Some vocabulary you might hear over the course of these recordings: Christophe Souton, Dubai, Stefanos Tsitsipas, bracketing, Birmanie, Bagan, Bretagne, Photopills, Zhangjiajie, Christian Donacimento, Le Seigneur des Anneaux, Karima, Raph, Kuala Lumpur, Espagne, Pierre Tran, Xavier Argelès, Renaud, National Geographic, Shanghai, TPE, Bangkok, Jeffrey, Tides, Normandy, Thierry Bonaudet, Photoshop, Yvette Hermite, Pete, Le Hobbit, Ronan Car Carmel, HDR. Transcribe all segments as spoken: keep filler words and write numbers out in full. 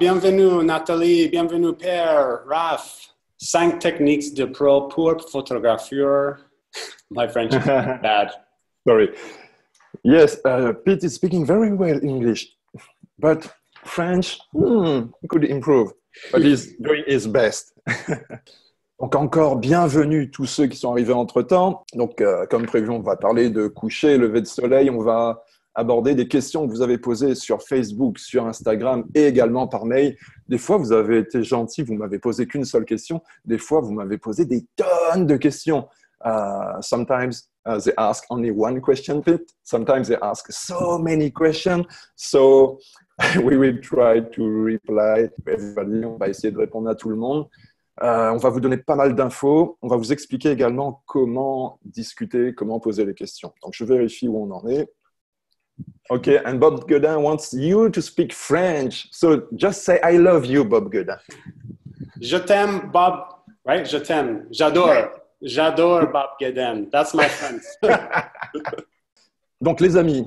Bienvenue Nathalie, bienvenue Pierre, Raph. Cinq techniques de pro pour photographer. My French is bad. Sorry. Yes, uh, Pete is speaking very well English, but French hmm, could improve, but he's doing his best. Donc encore bienvenue tous ceux qui sont arrivés entre-temps. Donc euh, comme prévu, on va parler de coucher, lever de soleil, on va aborder des questions que vous avez posées sur Facebook, sur Instagram et également par mail. Des fois, vous avez été gentil, vous m'avez posé qu'une seule question. Des fois, vous m'avez posé des tonnes de questions. Uh, sometimes uh, they ask only one question, Pete. Sometimes they ask so many questions. So we will try to reply. On va essayer de répondre à tout le monde. Uh, on va vous donner pas mal d'infos. On va vous expliquer également comment discuter, comment poser les questions. Donc, je vérifie où on en est. Okay, and Bob Guilin wants you to speak French, so just say I love you, Bob Guilin. Je t'aime, Bob, right? Je t'aime. J'adore. J'adore Bob Guilin. That's my French. Donc, les amis,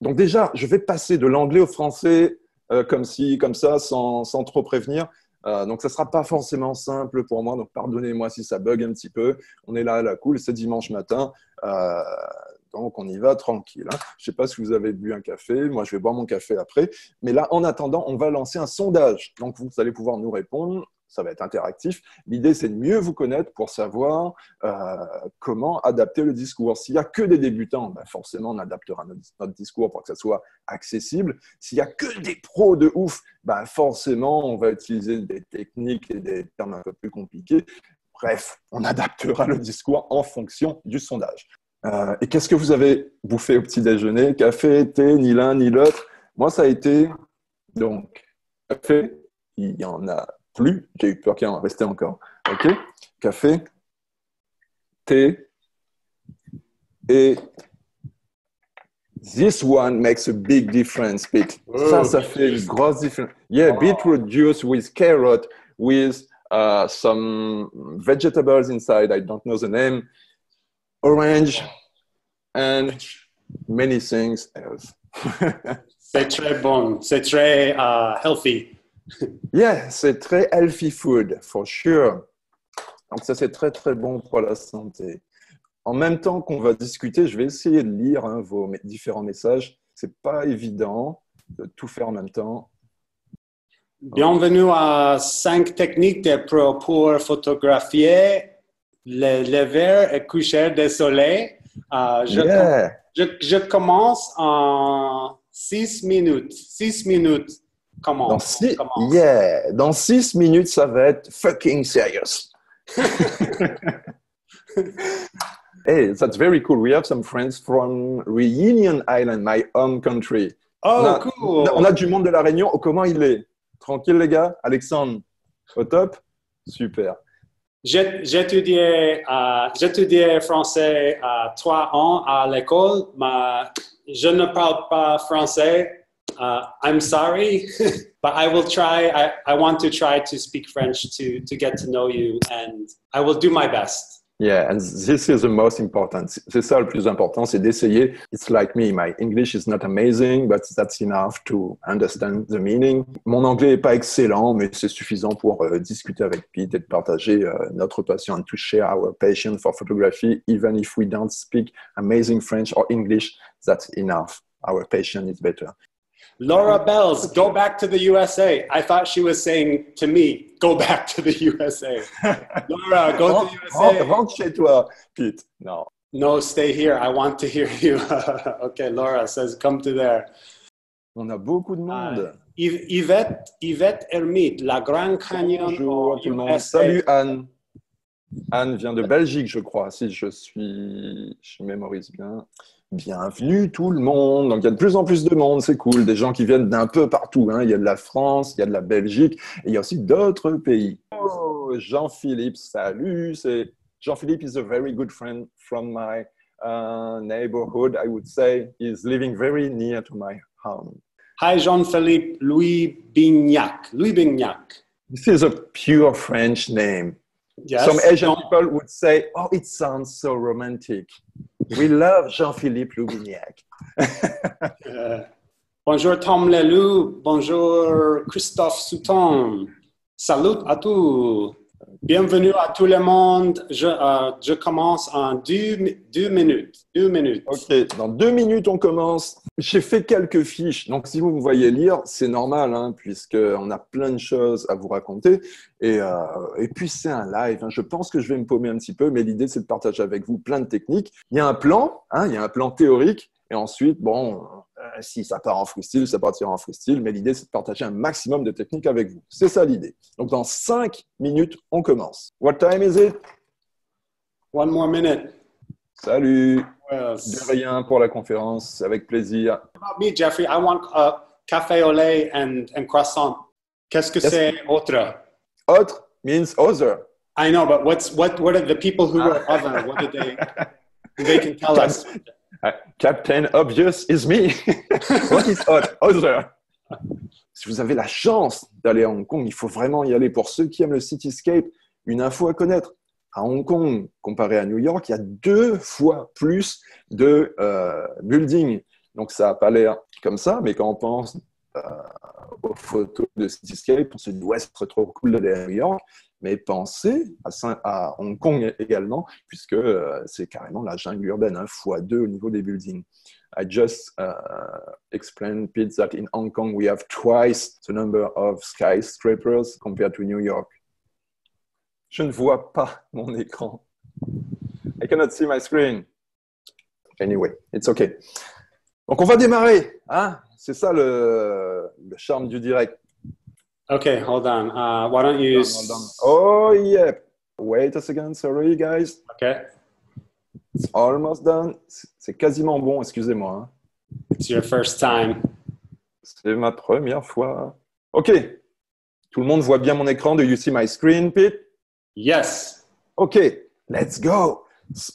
donc déjà, je vais passer de l'anglais au français euh, comme si, comme ça, sans, sans trop prévenir. Euh, donc, ça ne sera pas forcément simple pour moi. Donc, pardonnez-moi si ça bug un petit peu. On est là à la cool, c'est dimanche matin. Euh, Donc, on y va tranquille. Hein. Je ne sais pas si vous avez bu un café. Moi, je vais boire mon café après. Mais là, en attendant, on va lancer un sondage. Donc, vous allez pouvoir nous répondre. Ça va être interactif. L'idée, c'est de mieux vous connaître pour savoir euh, comment adapter le discours. S'il n'y a que des débutants, ben forcément, on adaptera notre, notre discours pour que ça soit accessible. S'il n'y a que des pros de ouf, ben forcément, on va utiliser des techniques et des termes un peu plus compliqués. Bref, on adaptera le discours en fonction du sondage. Euh, et qu'est-ce que vous avez bouffé au petit-déjeuner? Café, thé, ni l'un ni l'autre. Moi, ça a été, donc, café, il n'y en a plus. J'ai eu peur qu'il en restait encore. OK. Café, thé, et this one makes a big difference, Pete. Oh. Ça, ça fait une grosse différence. Yeah, oh. Beetroot juice with carrot, with uh, some vegetables inside. I don't know the name. Orange and many things else. C'est très bon, c'est très uh, healthy. Yeah, c'est très healthy food, for sure. Donc ça, c'est très très bon pour la santé. En même temps qu'on va discuter, je vais essayer de lire hein, vos différents messages. C'est pas évident de tout faire en même temps. Bienvenue à cinq techniques de pro pour photographier. Le lever et coucher du soleil. Euh, je, yeah. com je, je commence en six minutes. Six minutes. Comment? Dans six, commence. Yeah. Dans six minutes, ça va être fucking serious. Hey, that's very cool. We have some friends from Reunion Island, my home country. Oh, on a, cool. On a du monde de la Réunion. Oh, comment il est? Tranquille, les gars. Alexandre, au top? Super. J'étudiais euh, français à euh, trois ans à l'école, mais je ne parle pas français. Uh, I'm sorry, but I will try. I, I want to try to speak French to, to get to know you, and I will do my best. Yeah, and this is the most important. C'est ça le plus important, c'est d'essayer. It's like me, my English is not amazing, but that's enough to understand the meaning. Mon anglais n'est pas excellent, mais c'est suffisant pour euh, discuter avec Pete et de partager euh, notre passion, and to share our passion for photography, even if we don't speak amazing French or English, that's enough. Our passion is better. Laura Bells, go back to the U S A. I thought she was saying to me, go back to the U S A. Laura, go rentre, to the U S A. Rentre chez toi, Pete. No. No, stay here. I want to hear you. Okay, Laura says, come to there. On a beaucoup de monde. Uh, Yv Yvette, Yvette Hermite, la Grande Canyon. Bonjour tout le monde. Salut Anne. Anne vient de Belgique, je crois, si je suis, je mémorise bien. Bienvenue tout le monde. Donc il y a de plus en plus de monde, c'est cool. Des gens qui viennent d'un peu partout. Hein. Il y a de la France, il y a de la Belgique, et il y a aussi d'autres pays. Oh, Jean-Philippe, salut. C'est Jean-Philippe is a very good friend from my uh, neighborhood. I would say he's living very near to my home. Hi Jean-Philippe Loubignac. Loubignac. This is a pure French name. Yes. Some Asian people would say, oh, it sounds so romantic. We love Jean-Philippe Loubignac. uh, Bonjour Tom Leloup, bonjour Christophe Souton. Salut à tous. Bienvenue à tout le monde. Je, euh, je commence en deux, deux minutes. Deux minutes. Ok, dans deux minutes on commence. J'ai fait quelques fiches, donc si vous me voyez lire, c'est normal, hein, puisqu'on a plein de choses à vous raconter. Et, euh, et puis c'est un live, hein. Je pense que je vais me paumer un petit peu, mais l'idée c'est de partager avec vous plein de techniques. Il y a un plan, hein, il y a un plan théorique, et ensuite, bon... si ça part en freestyle, ça partira en freestyle, mais l'idée, c'est de partager un maximum de techniques avec vous. C'est ça l'idée. Donc, dans cinq minutes, on commence. What time is it? One more minute. Salut. Yes. De rien pour la conférence. C'est avec plaisir. About me, Jeffrey, I want a café au lait and, and croissant. Qu'est-ce que yes. c'est autre? Autre means other. I know, but what's, what, what are the people who are other? What do they, they can tell us? Uh, Captain Obvious is me. What is hot? Other. Si vous avez la chance d'aller à Hong Kong, il faut vraiment y aller. Pour ceux qui aiment le cityscape, une info à connaître. À Hong Kong, comparé à New York, il y a deux fois plus de euh, buildings. Donc, ça n'a pas l'air comme ça, mais quand on pense euh, aux photos de cityscape, on se dit « Ouais, c'est trop cool d'aller à New York ». Mais pensez à, à Hong Kong également, puisque euh, c'est carrément la jungle urbaine, hein, fois deux au niveau des buildings. I just uh, explained, Pete, that in Hong Kong we have twice the number of skyscrapers compared to New York. Je ne vois pas mon écran. I cannot see my screen. Anyway, it's okay. Donc on va démarrer, hein? C'est ça le, le charme du direct. Okay, hold on. Uh, why don't you... Hold on, hold on. Oh, yeah. Wait a second. Sorry, guys. Okay. It's almost done. C'est quasiment bon, excusez-moi. It's your first time. C'est ma première fois. OK. Tout le monde voit bien mon écran. Do you see my screen, Pete? Yes. OK. Let's go.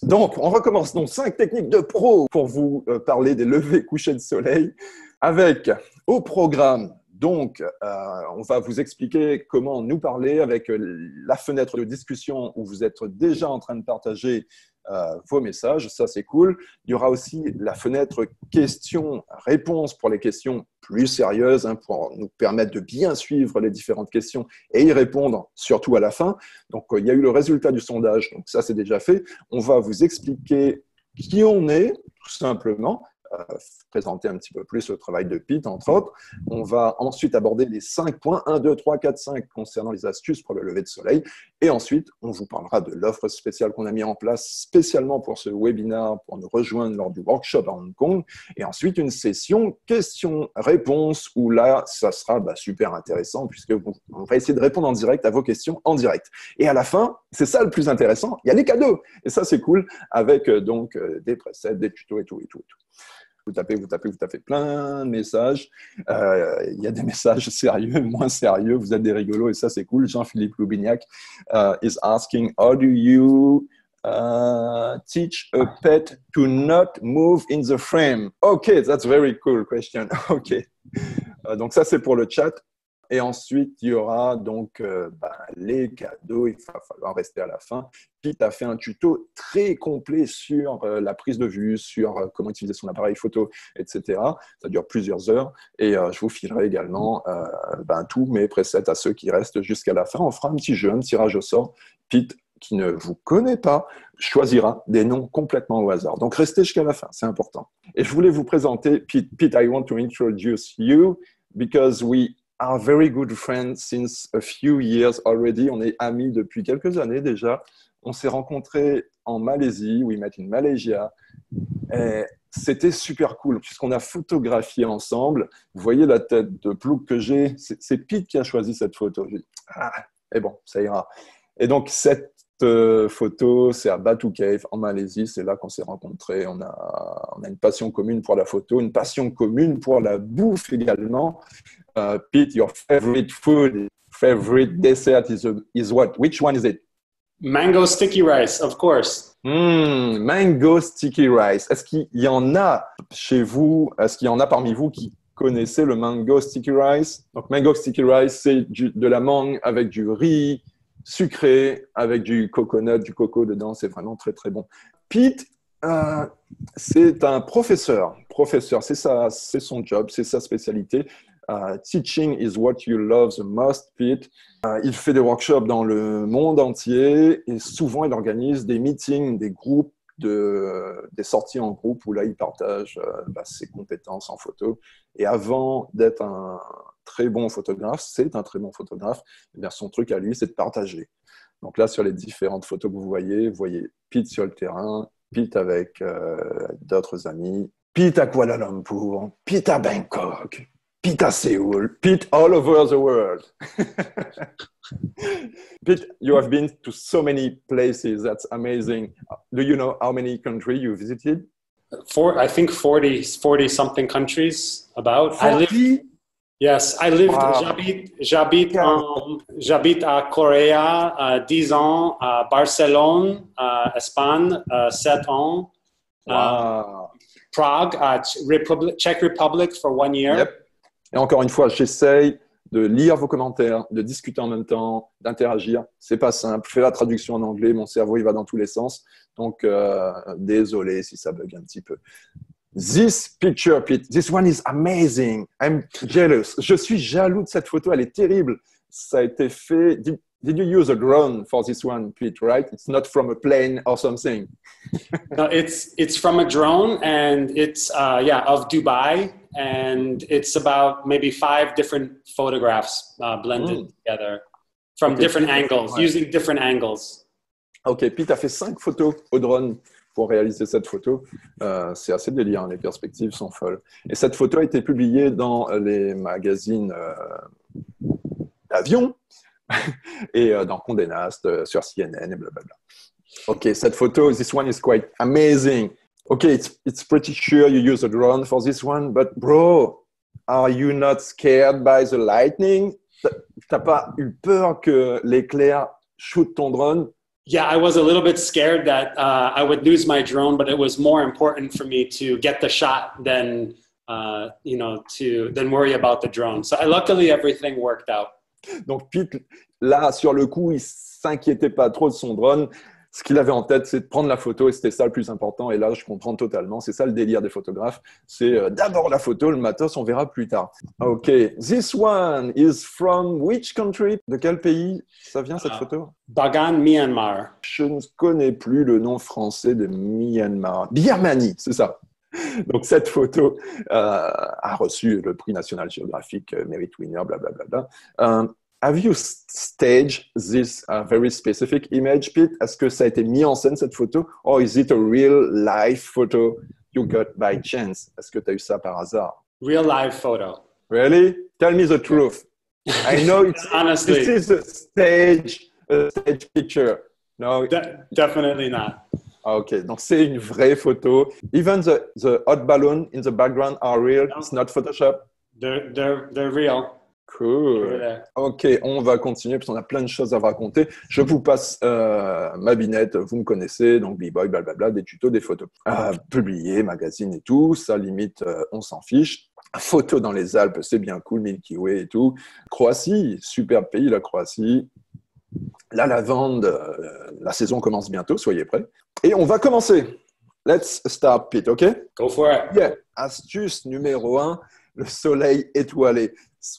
Donc, on recommence. Donc, cinq techniques de pro pour vous euh, parler des levées couchers de soleil avec, au programme... Donc, euh, on va vous expliquer comment nous parler avec la fenêtre de discussion où vous êtes déjà en train de partager euh, vos messages. Ça, c'est cool. Il y aura aussi la fenêtre questions-réponses pour les questions plus sérieuses, hein, pour nous permettre de bien suivre les différentes questions et y répondre, surtout à la fin. Donc, euh, il y a eu le résultat du sondage. Donc, ça, c'est déjà fait. On va vous expliquer qui on est, tout simplement. Euh, présenter un petit peu plus le travail de Pete, entre autres. On va ensuite aborder les cinq points, un, deux, trois, quatre, cinq, concernant les astuces pour le lever de soleil. Et ensuite, on vous parlera de l'offre spéciale qu'on a mis en place spécialement pour ce webinaire, pour nous rejoindre lors du workshop à Hong Kong. Et ensuite, une session questions-réponses où là, ça sera bah, super intéressant puisque bon, on va essayer de répondre en direct à vos questions en direct. Et à la fin, c'est ça le plus intéressant, il y a les cadeaux. Et ça, c'est cool avec euh, donc euh, des presets, des tutos et tout et tout et tout. Vous tapez, vous tapez, vous tapez plein de messages. Euh, il y a des messages sérieux, moins sérieux. Vous êtes des rigolos et ça, c'est cool. Jean-Philippe Loubignac uh, is asking, how do you uh, teach a pet to not move in the frame? OK, that's a very cool question. OK. Uh, donc, ça, c'est pour le chat. Et ensuite, il y aura donc euh, bah, les cadeaux. Il va falloir rester à la fin. Pete a fait un tuto très complet sur euh, la prise de vue, sur euh, comment utiliser son appareil photo, et cetera. Ça dure plusieurs heures. Et euh, je vous filerai également euh, ben, tous mes presets à ceux qui restent jusqu'à la fin. On fera un petit jeu, un tirage au sort. Pete, qui ne vous connaît pas, choisira des noms complètement au hasard. Donc, restez jusqu'à la fin. C'est important. Et je voulais vous présenter Pete. Pete, I want to introduce you because we... are very good friends since a few years already. On est amis depuis quelques années déjà. On s'est rencontrés en Malaisie, we met in Malaysia. C'était super cool puisqu'on a photographié ensemble. Vous voyez la tête de plouc que j'ai. C'est Pete qui a choisi cette photo. J'ai dit, ah, et bon, ça ira. Et donc, cette euh, photo, c'est à Batu Cave en Malaisie. C'est là qu'on s'est rencontrés. On a, on a une passion commune pour la photo, une passion commune pour la bouffe également. Uh, Pete, your favorite food, favorite dessert is, a, is what? Which one is it? Mango sticky rice, of course. Mm, mango sticky rice. Est-ce qu'il y en a chez vous, est-ce qu'il y en a parmi vous qui connaissez le mango sticky rice? Donc, mango sticky rice, c'est de la mangue avec du riz sucré, avec du coconut, du coco dedans. C'est vraiment très, très bon. Pete, euh, c'est un professeur professeur, c'est son job, c'est sa spécialité. Uh, teaching is what you love the most, Pete. Uh, il fait des workshops dans le monde entier et souvent il organise des meetings, des groupes, de, des sorties en groupe où là il partage uh, bah, ses compétences en photo. Et avant d'être un très bon photographe, c'est un très bon photographe, eh bien, son truc à lui c'est de partager. Donc là sur les différentes photos que vous voyez, vous voyez Pete sur le terrain, Pete avec euh, d'autres amis, Pete à Kuala Lumpur, Pete à Bangkok, Pete à Seoul, Pete all over the world. Pete, you have been to so many places. That's amazing. Do you know how many countries you visited? Four, I think forty, forty something countries. About. forty? I lived, yes, I lived. Wow. J'habite, j'habite, yeah. um, j'habite à Corée, uh, dix ans, à Barcelone, uh, Espagne, uh, sept ans, wow. uh, Prague, uh, Republic, Czech Republic for one year. Yep. Et encore une fois, j'essaye de lire vos commentaires, de discuter en même temps, d'interagir. C'est pas simple. Je fais la traduction en anglais, mon cerveau il va dans tous les sens. Donc, euh, désolé si ça bug un petit peu. This picture, Pete, this one is amazing. I'm jealous. Je suis jaloux de cette photo, elle est terrible. Ça a été fait. Did, did you use a drone for this one, Pete, right? It's not from a plane or something. No, it's, it's from a drone and it's, uh, yeah, of Dubai. And it's about maybe five different photographs uh, blended mm. together from okay. different angles, ouais. using different angles. Ok, Pete a fait cinq photos au drone pour réaliser cette photo. Euh, c'est assez délire, hein, les perspectives sont folles. Et cette photo a été publiée dans les magazines euh, d'avion et euh, dans Condé Nast, euh, sur C N N et blablabla. Ok, cette photo, this one is quite amazing. Okay, it's, it's pretty sure you use a drone for this one, but bro, are you not scared by the lightning? T'as pas eu peur que l'éclair shoot ton drone? Yeah, I was a little bit scared that uh, I would lose my drone, but it was more important for me to get the shot than uh, you know to than worry about the drone. So I, luckily, everything worked out. Donc Pete, là sur le coup, il s'inquiétait pas trop de son drone. Ce qu'il avait en tête, c'est de prendre la photo et c'était ça le plus important. Et là, je comprends totalement. C'est ça le délire des photographes. C'est euh, d'abord la photo, le matos, on verra plus tard. OK. This one is from which country? De quel pays ça vient, cette uh, photo? Bagan, Myanmar. Je ne connais plus le nom français de Myanmar. Birmanie, c'est ça. Donc, cette photo euh, a reçu le prix National Geographic, euh, Merit Winner, blablabla. Euh, Have you staged this uh, very specific image, Pete? Est-ce que ça a été mis en scène, cette photo? Or is it a real-life photo you got by chance? Est-ce que tu as eu ça par hasard? Real-life photo. Really? Tell me the truth. I know it's... Honestly. This is a stage, a stage picture. No? De- definitely not. OK, donc c'est une vraie photo. Even the, the hot balloon in the background are real. No. It's not Photoshop. They're, they're, they're real. Cool. Ok, on va continuer parce qu'on a plein de choses à raconter. Je vous passe euh, ma binette, vous me connaissez, donc B-Boy, blablabla, des tutos, des photos. Euh, publier, magazine et tout, ça limite, euh, on s'en fiche. Photos dans les Alpes, c'est bien cool, Milky Way et tout. Croatie, superbe pays, la Croatie. La lavande, euh, la saison commence bientôt, soyez prêts. Et on va commencer. Let's start, Pete, ok? Go for it. Yeah. Astuce numéro un, le soleil étoilé.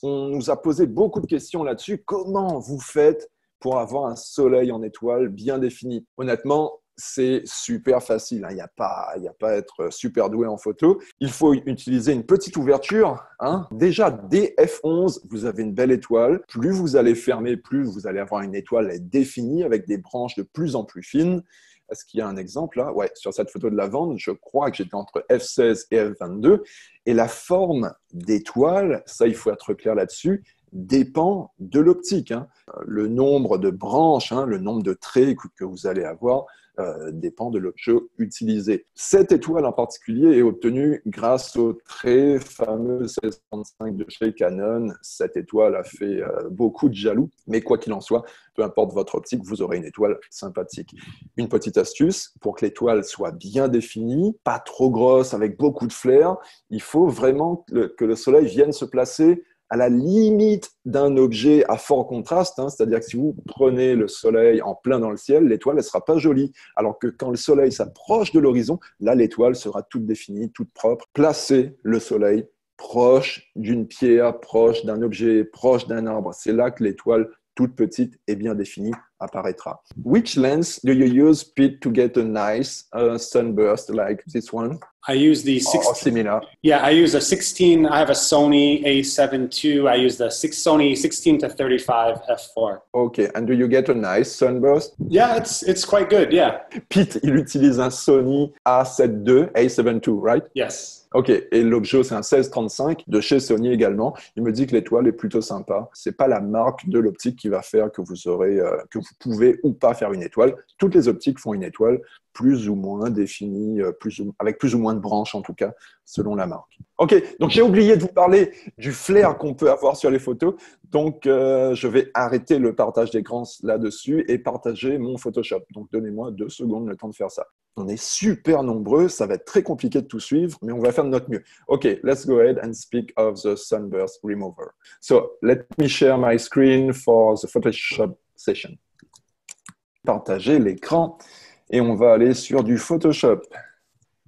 On nous a posé beaucoup de questions là-dessus. Comment vous faites pour avoir un soleil en étoile bien défini? Honnêtement, c'est super facile. Il n'y a pas, il n'y a pas à être super doué en photo. Il faut utiliser une petite ouverture. Hein. Déjà, dès F onze, vous avez une belle étoile. Plus vous allez fermer, plus vous allez avoir une étoile définie avec des branches de plus en plus fines. Est-ce qu'il y a un exemple là? Ouais, sur cette photo de lavande, je crois que j'étais entre F seize et F vingt-deux. Et la forme d'étoile, ça il faut être clair là-dessus, dépend de l'optique. Hein. Le nombre de branches, hein, le nombre de traits que vous allez avoir euh, dépend de l'objet utilisé. Cette étoile en particulier est obtenue grâce au très fameux seize cent trente-cinq de chez Canon. Cette étoile a fait euh, beaucoup de jaloux, mais quoi qu'il en soit, peu importe votre optique, vous aurez une étoile sympathique. Une petite astuce, pour que l'étoile soit bien définie, pas trop grosse, avec beaucoup de flair, il faut vraiment que le soleil vienne se placer à la limite d'un objet à fort contraste, hein, c'est-à-dire que si vous prenez le soleil en plein dans le ciel, l'étoile ne sera pas jolie, alors que quand le soleil s'approche de l'horizon, là l'étoile sera toute définie, toute propre. Placez le soleil proche d'une pierre, proche d'un objet, proche d'un arbre, c'est là que l'étoile toute petite et bien définie apparaîtra. Which lens do you use, Pete, to get a nice uh, sunburst like this one? I use the sixteen. Or similar. Yeah, I use a sixteen. I have a Sony A seven two. I use the six Sony sixteen to thirty-five f four. Okay, and do you get a nice sunburst? Yeah, it's it's quite good. Yeah. Pete, il utilise un Sony A sept deux, A sept deux, right? Yes. Ok, et l'objet, c'est un seize trente-cinq de chez Sony également. Il me dit que l'étoile est plutôt sympa. Ce n'est pas la marque de l'optique qui va faire que vous, aurez, euh, que vous pouvez ou pas faire une étoile. Toutes les optiques font une étoile plus ou moins définie, plus ou, avec plus ou moins de branches en tout cas, selon la marque. Ok, donc j'ai oublié de vous parler du flair qu'on peut avoir sur les photos. Donc, euh, je vais arrêter le partage d'écran là-dessus et partager mon Photoshop. Donc, donnez-moi deux secondes le temps de faire ça. On est super nombreux, ça va être très compliqué de tout suivre, mais on va faire de notre mieux. Ok, let's go ahead and speak of the sunburst remover. So, let me share my screen for the Photoshop session. Partager l'écran et on va aller sur du Photoshop.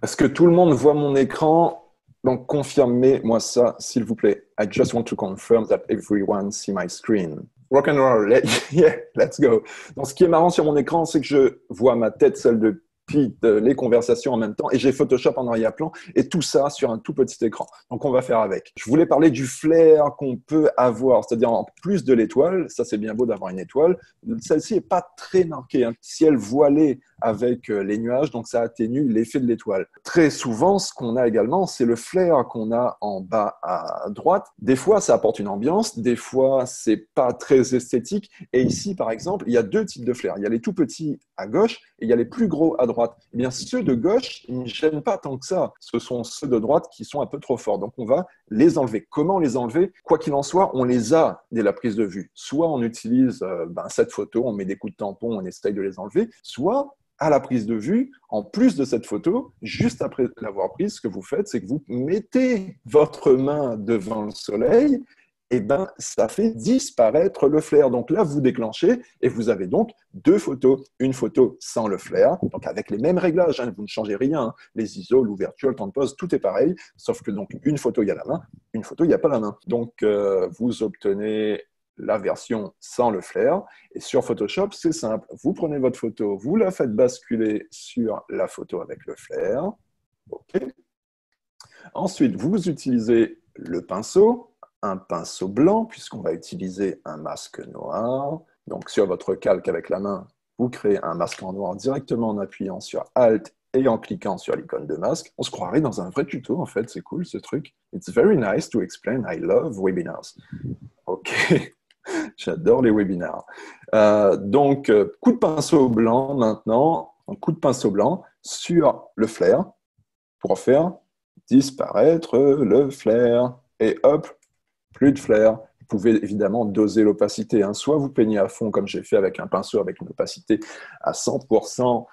Est-ce que tout le monde voit mon écran ? Donc, confirmez-moi ça, s'il vous plaît. I just want to confirm that everyone see my screen. Rock and roll, let, yeah, let's go. Donc, ce qui est marrant sur mon écran, c'est que je vois ma tête, celle de Pete, les conversations en même temps, et j'ai Photoshop en arrière-plan, et tout ça sur un tout petit écran. Donc, on va faire avec. Je voulais parler du flair qu'on peut avoir, c'est-à-dire en plus de l'étoile, ça c'est bien beau d'avoir une étoile, celle-ci n'est pas très marquée, hein. Ciel voilé avec les nuages, donc ça atténue l'effet de l'étoile. Très souvent, ce qu'on a également, c'est le flair qu'on a en bas à droite. Des fois, ça apporte une ambiance, des fois, c'est pas très esthétique. Et ici, par exemple, il y a deux types de flair. Il y a les tout petits à gauche et il y a les plus gros à droite. Eh bien, ceux de gauche, ils ne gênent pas tant que ça. Ce sont ceux de droite qui sont un peu trop forts. Donc, on va les enlever. Comment les enlever? Quoi qu'il en soit, on les a dès la prise de vue. Soit on utilise euh, ben, cette photo, on met des coups de tampon, on essaye de les enlever, soit à la prise de vue, en plus de cette photo, juste après l'avoir prise, ce que vous faites, c'est que vous mettez votre main devant le soleil, et ben ça fait disparaître le flair. Donc là, vous déclenchez et vous avez donc deux photos. Une photo sans le flair, donc avec les mêmes réglages, hein, vous ne changez rien, hein, les I S O, l'ouverture, le temps de pose, tout est pareil, sauf que donc une photo, il y a la main, une photo, il n'y a pas la main. Donc, euh, vous obtenez la version sans le flair. Et sur Photoshop, c'est simple. Vous prenez votre photo, vous la faites basculer sur la photo avec le flair. Okay. Ensuite, vous utilisez le pinceau, un pinceau blanc, puisqu'on va utiliser un masque noir. Donc, sur votre calque avec la main, vous créez un masque en noir directement en appuyant sur Alt et en cliquant sur l'icône de masque. On se croirait dans un vrai tuto, en fait. C'est cool, ce truc. It's very nice to explain. I love webinars. OK. J'adore les webinars. Euh, donc, coup de pinceau blanc maintenant, un coup de pinceau blanc sur le flair pour faire disparaître le flair. Et hop, plus de flair. Vous pouvez évidemment doser l'opacité, hein. Soit vous peignez à fond comme j'ai fait avec un pinceau avec une opacité à cent pour cent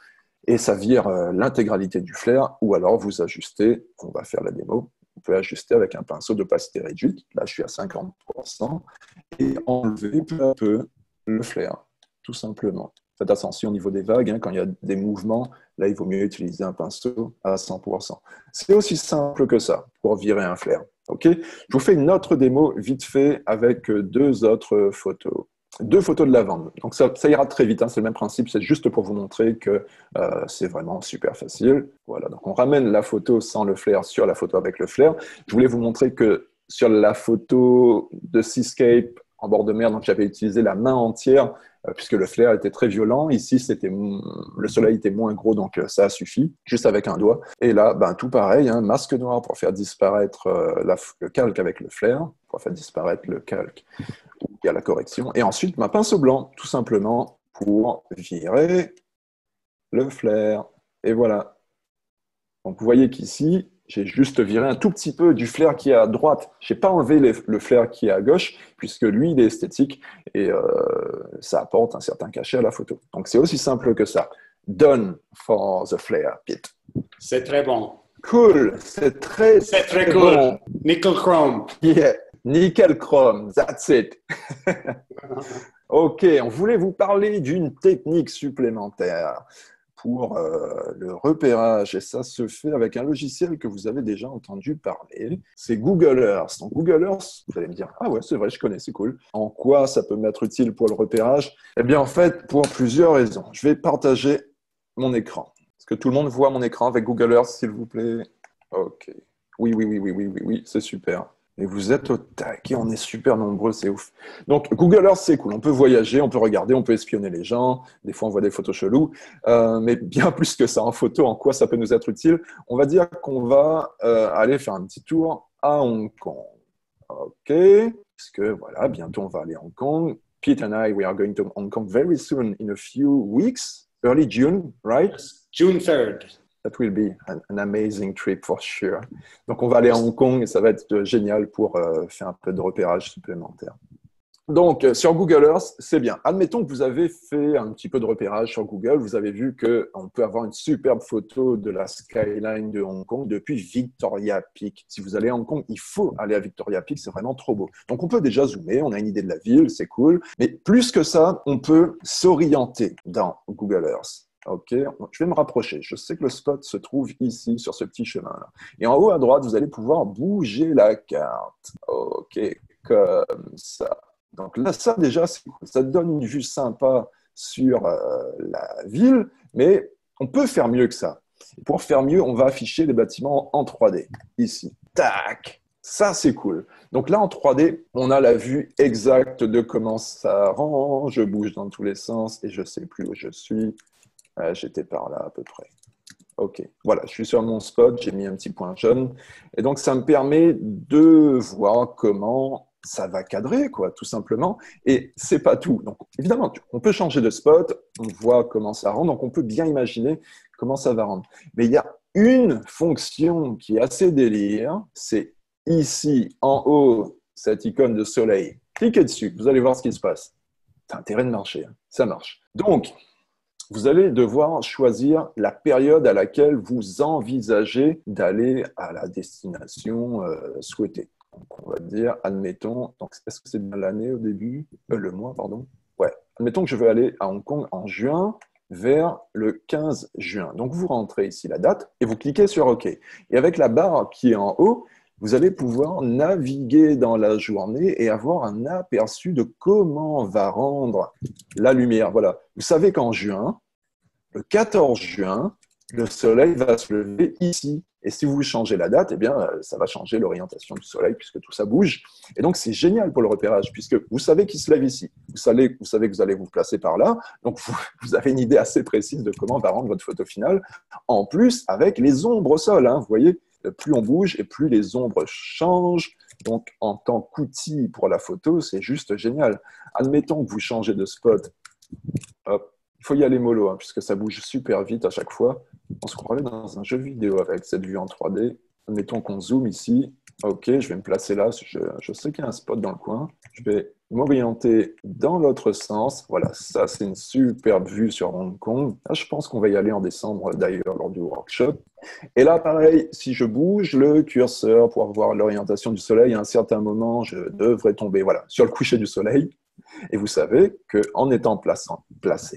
et ça vire euh, l'intégralité du flair, ou alors vous ajustez, on va faire la démo. Vous pouvez ajuster avec un pinceau d'opacité réduite. Là, je suis à cinquante pour cent. Et enlever peu à peu le flair, tout simplement. Faites attention au niveau des vagues. Hein, quand il y a des mouvements, là, il vaut mieux utiliser un pinceau à cent pour cent. C'est aussi simple que ça pour virer un flair. Okay, je vous fais une autre démo vite fait avec deux autres photos. Deux photos de lavande. Donc, ça, ça ira très vite. Hein, c'est le même principe. C'est juste pour vous montrer que euh, c'est vraiment super facile. Voilà. Donc, on ramène la photo sans le flair sur la photo avec le flair. Je voulais vous montrer que sur la photo de Seascape en bord de mer, donc j'avais utilisé la main entière euh, puisque le flair était très violent. Ici, c'était le soleil était moins gros, donc euh, ça a suffi, juste avec un doigt. Et là, ben, tout pareil, hein, masque noir pour faire disparaître euh, la, le calque avec le flair, pour faire disparaître le calque. Il y a la correction. Et ensuite, ma pinceau blanc, tout simplement, pour virer le flair. Et voilà. Donc, vous voyez qu'ici, j'ai juste viré un tout petit peu du flair qui est à droite. Je n'ai pas enlevé les, le flair qui est à gauche, puisque lui, il est esthétique et euh, ça apporte un certain cachet à la photo. Donc, c'est aussi simple que ça. Done for the flair, Pete. C'est très bon. Cool. C'est très, très, très cool. Bon. Nickel chrome. Yeah. Nickel chrome, that's it. Ok, on voulait vous parler d'une technique supplémentaire pour euh, le repérage, et ça se fait avec un logiciel que vous avez déjà entendu parler, c'est Google Earth. Donc Google Earth, vous allez me dire « Ah ouais, c'est vrai, je connais, c'est cool ». En quoi ça peut m'être utile pour le repérage? Eh bien en fait, pour plusieurs raisons. Je vais partager mon écran. Est-ce que tout le monde voit mon écran avec Google Earth, s'il vous plaît? Ok. Oui, oui, oui, oui, oui, oui, oui, c'est super. Et vous êtes au taquet, on est super nombreux, c'est ouf. Donc, Google Earth, c'est cool. On peut voyager, on peut regarder, on peut espionner les gens. Des fois, on voit des photos cheloues. Euh, mais bien plus que ça, en photo, en quoi ça peut nous être utile? On va dire qu'on va euh, aller faire un petit tour à Hong Kong. OK. Parce que, voilà, bientôt, on va aller à Hong Kong. Pete and I, we are going to Hong Kong very soon, in a few weeks. Early June, right? June third. That will be an amazing trip for sure. Donc, on va aller à Hong Kong et ça va être génial pour euh, faire un peu de repérage supplémentaire. Donc, euh, sur Google Earth, c'est bien. Admettons que vous avez fait un petit peu de repérage sur Google. Vous avez vu qu'on peut avoir une superbe photo de la skyline de Hong Kong depuis Victoria Peak. Si vous allez à Hong Kong, il faut aller à Victoria Peak. C'est vraiment trop beau. Donc, on peut déjà zoomer. On a une idée de la ville. C'est cool. Mais plus que ça, on peut s'orienter dans Google Earth. Ok, je vais me rapprocher. Je sais que le spot se trouve ici, sur ce petit chemin-là. Et en haut à droite, vous allez pouvoir bouger la carte. Ok, comme ça. Donc là, ça déjà, ça donne une vue sympa sur euh, la ville, mais on peut faire mieux que ça. Et pour faire mieux, on va afficher les bâtiments en trois D. Ici, tac. Ça, c'est cool. Donc là, en trois D, on a la vue exacte de comment ça rend. Je bouge dans tous les sens et je ne sais plus où je suis. Euh, j'étais par là à peu près. Ok, voilà, je suis sur mon spot, j'ai mis un petit point jaune. Et donc, ça me permet de voir comment ça va cadrer, quoi, tout simplement. Et c'est pas tout. Donc, évidemment, on peut changer de spot, on voit comment ça rend, donc on peut bien imaginer comment ça va rendre. Mais il y a une fonction qui est assez délire, c'est ici, en haut, cette icône de soleil. Cliquez dessus, vous allez voir ce qui se passe. T'as intérêt de marcher, hein. Ça marche. Donc, vous allez devoir choisir la période à laquelle vous envisagez d'aller à la destination euh, souhaitée. Donc, on va dire, admettons, est-ce que c'est bien l'année au début euh, Le mois, pardon. Ouais. Admettons que je veux aller à Hong Kong en juin, vers le quinze juin. Donc, vous rentrez ici la date et vous cliquez sur OK. Et avec la barre qui est en haut, vous allez pouvoir naviguer dans la journée et avoir un aperçu de comment va rendre la lumière. Voilà. Vous savez qu'en juin, le quatorze juin, le soleil va se lever ici. Et si vous changez la date, eh bien, ça va changer l'orientation du soleil puisque tout ça bouge. Et donc, c'est génial pour le repérage puisque vous savez qu'il se lève ici. Vous savez, vous savez que vous allez vous placer par là. Donc, vous, vous avez une idée assez précise de comment va rendre votre photo finale. En plus, avec les ombres au sol, hein, vous voyez. Plus on bouge et plus les ombres changent. Donc, en tant qu'outil pour la photo, c'est juste génial. Admettons que vous changez de spot. Hop. Il faut y aller mollo, hein, puisque ça bouge super vite à chaque fois. On se croirait dans un jeu vidéo avec cette vue en trois D. Admettons qu'on zoome ici. OK, je vais me placer là. Je, je sais qu'il y a un spot dans le coin. Je vais m'orienter dans l'autre sens. Voilà, ça, c'est une superbe vue sur Hong Kong. Là, je pense qu'on va y aller en décembre, d'ailleurs, lors du workshop. Et là, pareil, si je bouge le curseur pour voir l'orientation du soleil, à un certain moment, je devrais tomber voilà, sur le coucher du soleil. Et vous savez qu'en étant placé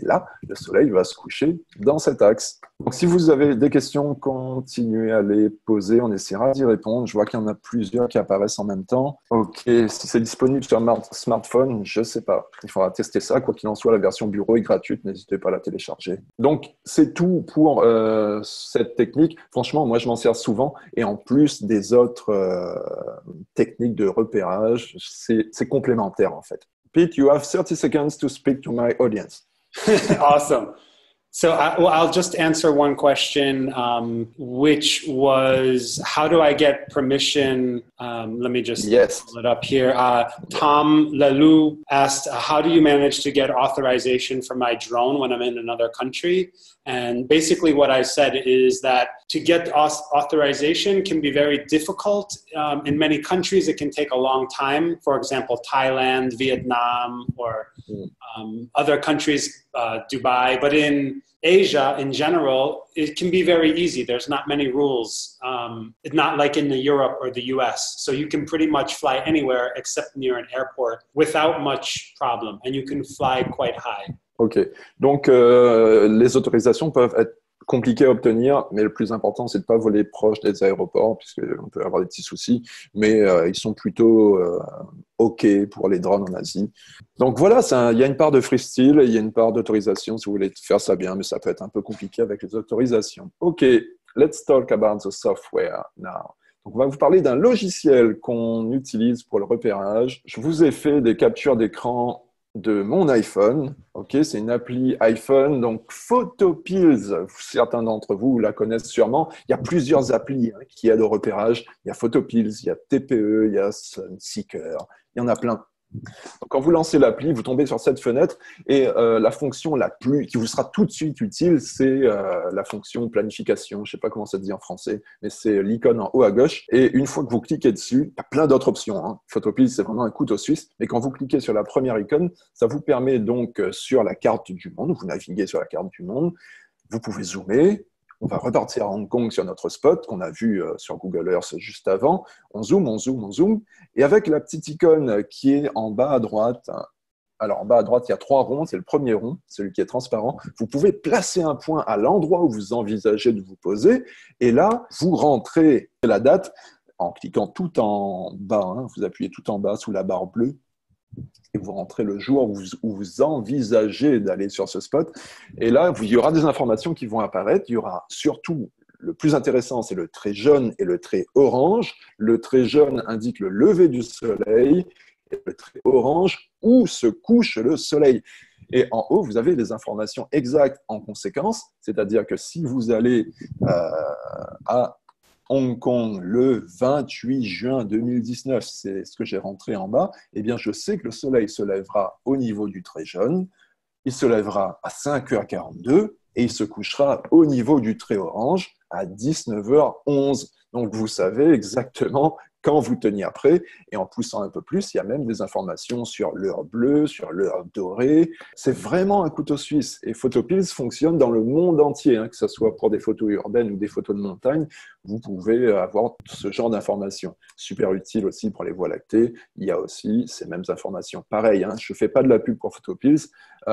là, le soleil va se coucher dans cet axe. Donc, si vous avez des questions, continuez à les poser. On essaiera d'y répondre. Je vois qu'il y en a plusieurs qui apparaissent en même temps. OK, si c'est disponible sur un smartphone, je ne sais pas. Il faudra tester ça. Quoi qu'il en soit, la version bureau est gratuite. N'hésitez pas à la télécharger. Donc, c'est tout pour euh, cette technique. Franchement, moi, je m'en sers souvent. Et en plus des autres euh, techniques de repérage, c'est complémentaire, en fait. Pete, you have thirty seconds to speak to my audience. Awesome. So I, well, I'll just answer one question, um, which was, how do I get permission? Um, let me just yes. pull it up here. Uh, Tom Lalou asked, how do you manage to get authorization for my drone when I'm in another country? And basically what I said is that to get authorization can be very difficult. Um, in many countries, it can take a long time. For example, Thailand, Vietnam, or um, other countries, uh, Dubai. But in Asia in general, it can be very easy. There's not many rules. Um, it's not like in the Europe or the U S. So you can pretty much fly anywhere except near an airport without much problem. And you can fly quite high. OK. Donc, euh, les autorisations peuvent être compliquées à obtenir, mais le plus important, c'est de ne pas voler proche des aéroports, puisqu'on peut avoir des petits soucis. Mais euh, ils sont plutôt... Euh, OK pour les drones en Asie. Donc voilà, il y a une part de freestyle, il y a une part d'autorisation si vous voulez faire ça bien, mais ça peut être un peu compliqué avec les autorisations. OK, let's talk about the software now. Donc on va vous parler d'un logiciel qu'on utilise pour le repérage. Je vous ai fait des captures d'écran de mon iPhone. OK, c'est une appli iPhone, donc Photopills. Certains d'entre vous la connaissent sûrement. Il y a plusieurs applis hein, qui aident au repérage. Il y a Photopills, il y a T P E, il y a Sunseeker. Il y en a plein. Donc, quand vous lancez l'appli, vous tombez sur cette fenêtre et euh, la fonction la plus qui vous sera tout de suite utile, c'est euh, la fonction planification. Je ne sais pas comment ça se dit en français, mais c'est l'icône en haut à gauche. Et une fois que vous cliquez dessus, il y a plein d'autres options. Hein. Photopills, c'est vraiment un couteau suisse. Mais quand vous cliquez sur la première icône, ça vous permet donc euh, sur la carte du monde, vous naviguez sur la carte du monde, vous pouvez zoomer. On va repartir à Hong Kong sur notre spot qu'on a vu sur Google Earth juste avant. On zoome, on zoome, on zoome. Et avec la petite icône qui est en bas à droite, alors en bas à droite, il y a trois ronds. C'est le premier rond, celui qui est transparent. Vous pouvez placer un point à l'endroit où vous envisagez de vous poser. Et là, vous rentrez la date en cliquant tout en bas. Hein, vous appuyez tout en bas sous la barre bleue. Et vous rentrez le jour où vous, où vous envisagez d'aller sur ce spot. Et là, il y aura des informations qui vont apparaître. Il y aura surtout, le plus intéressant, c'est le trait jaune et le trait orange. Le trait jaune indique le lever du soleil. Et le trait orange, où se couche le soleil. Et en haut, vous avez les informations exactes en conséquence. C'est-à-dire que si vous allez euh, à... Hong Kong le vingt-huit juin deux mille dix-neuf, c'est ce que j'ai rentré en bas, eh bien je sais que le soleil se lèvera au niveau du trait jaune, il se lèvera à cinq heures quarante-deux et il se couchera au niveau du trait orange à dix-neuf heures onze. Donc vous savez exactement quand vous tenir prêt, et en poussant un peu plus, il y a même des informations sur l'heure bleue, sur l'heure dorée. C'est vraiment un couteau suisse, et Photopills fonctionne dans le monde entier, hein, que ce soit pour des photos urbaines ou des photos de montagne, vous pouvez avoir ce genre d'informations. Super utile aussi pour les voies lactées, il y a aussi ces mêmes informations. Pareil, hein, je ne fais pas de la pub pour Photopills, uh,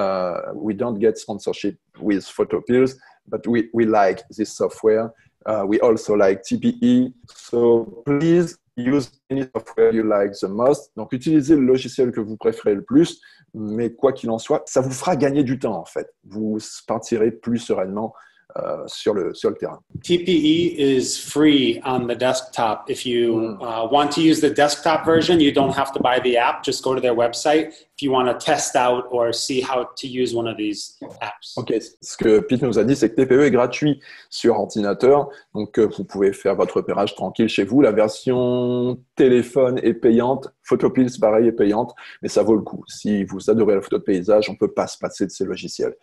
we don't get sponsorship with Photopills, but we, we like this software, uh, we also like T P E, so please use any software you like the most. Donc, utilisez le logiciel que vous préférez le plus, mais quoi qu'il en soit, ça vous fera gagner du temps, en fait. Vous partirez plus sereinement euh, sur, le, sur le terrain. T P E is free on the desktop. If you mm. uh, want to use the desktop version, you don't have to buy the app. Just go to their website if you want to test out or see how to use one of these apps. OK. Ce que Pete nous a dit, c'est que T P E est gratuit sur ordinateur. Donc, vous pouvez faire votre repérage tranquille chez vous. La version téléphone est payante. Photopills, pareil, est payante. Mais ça vaut le coup. Si vous adorez la photo de paysage, on ne peut pas se passer de ces logiciels.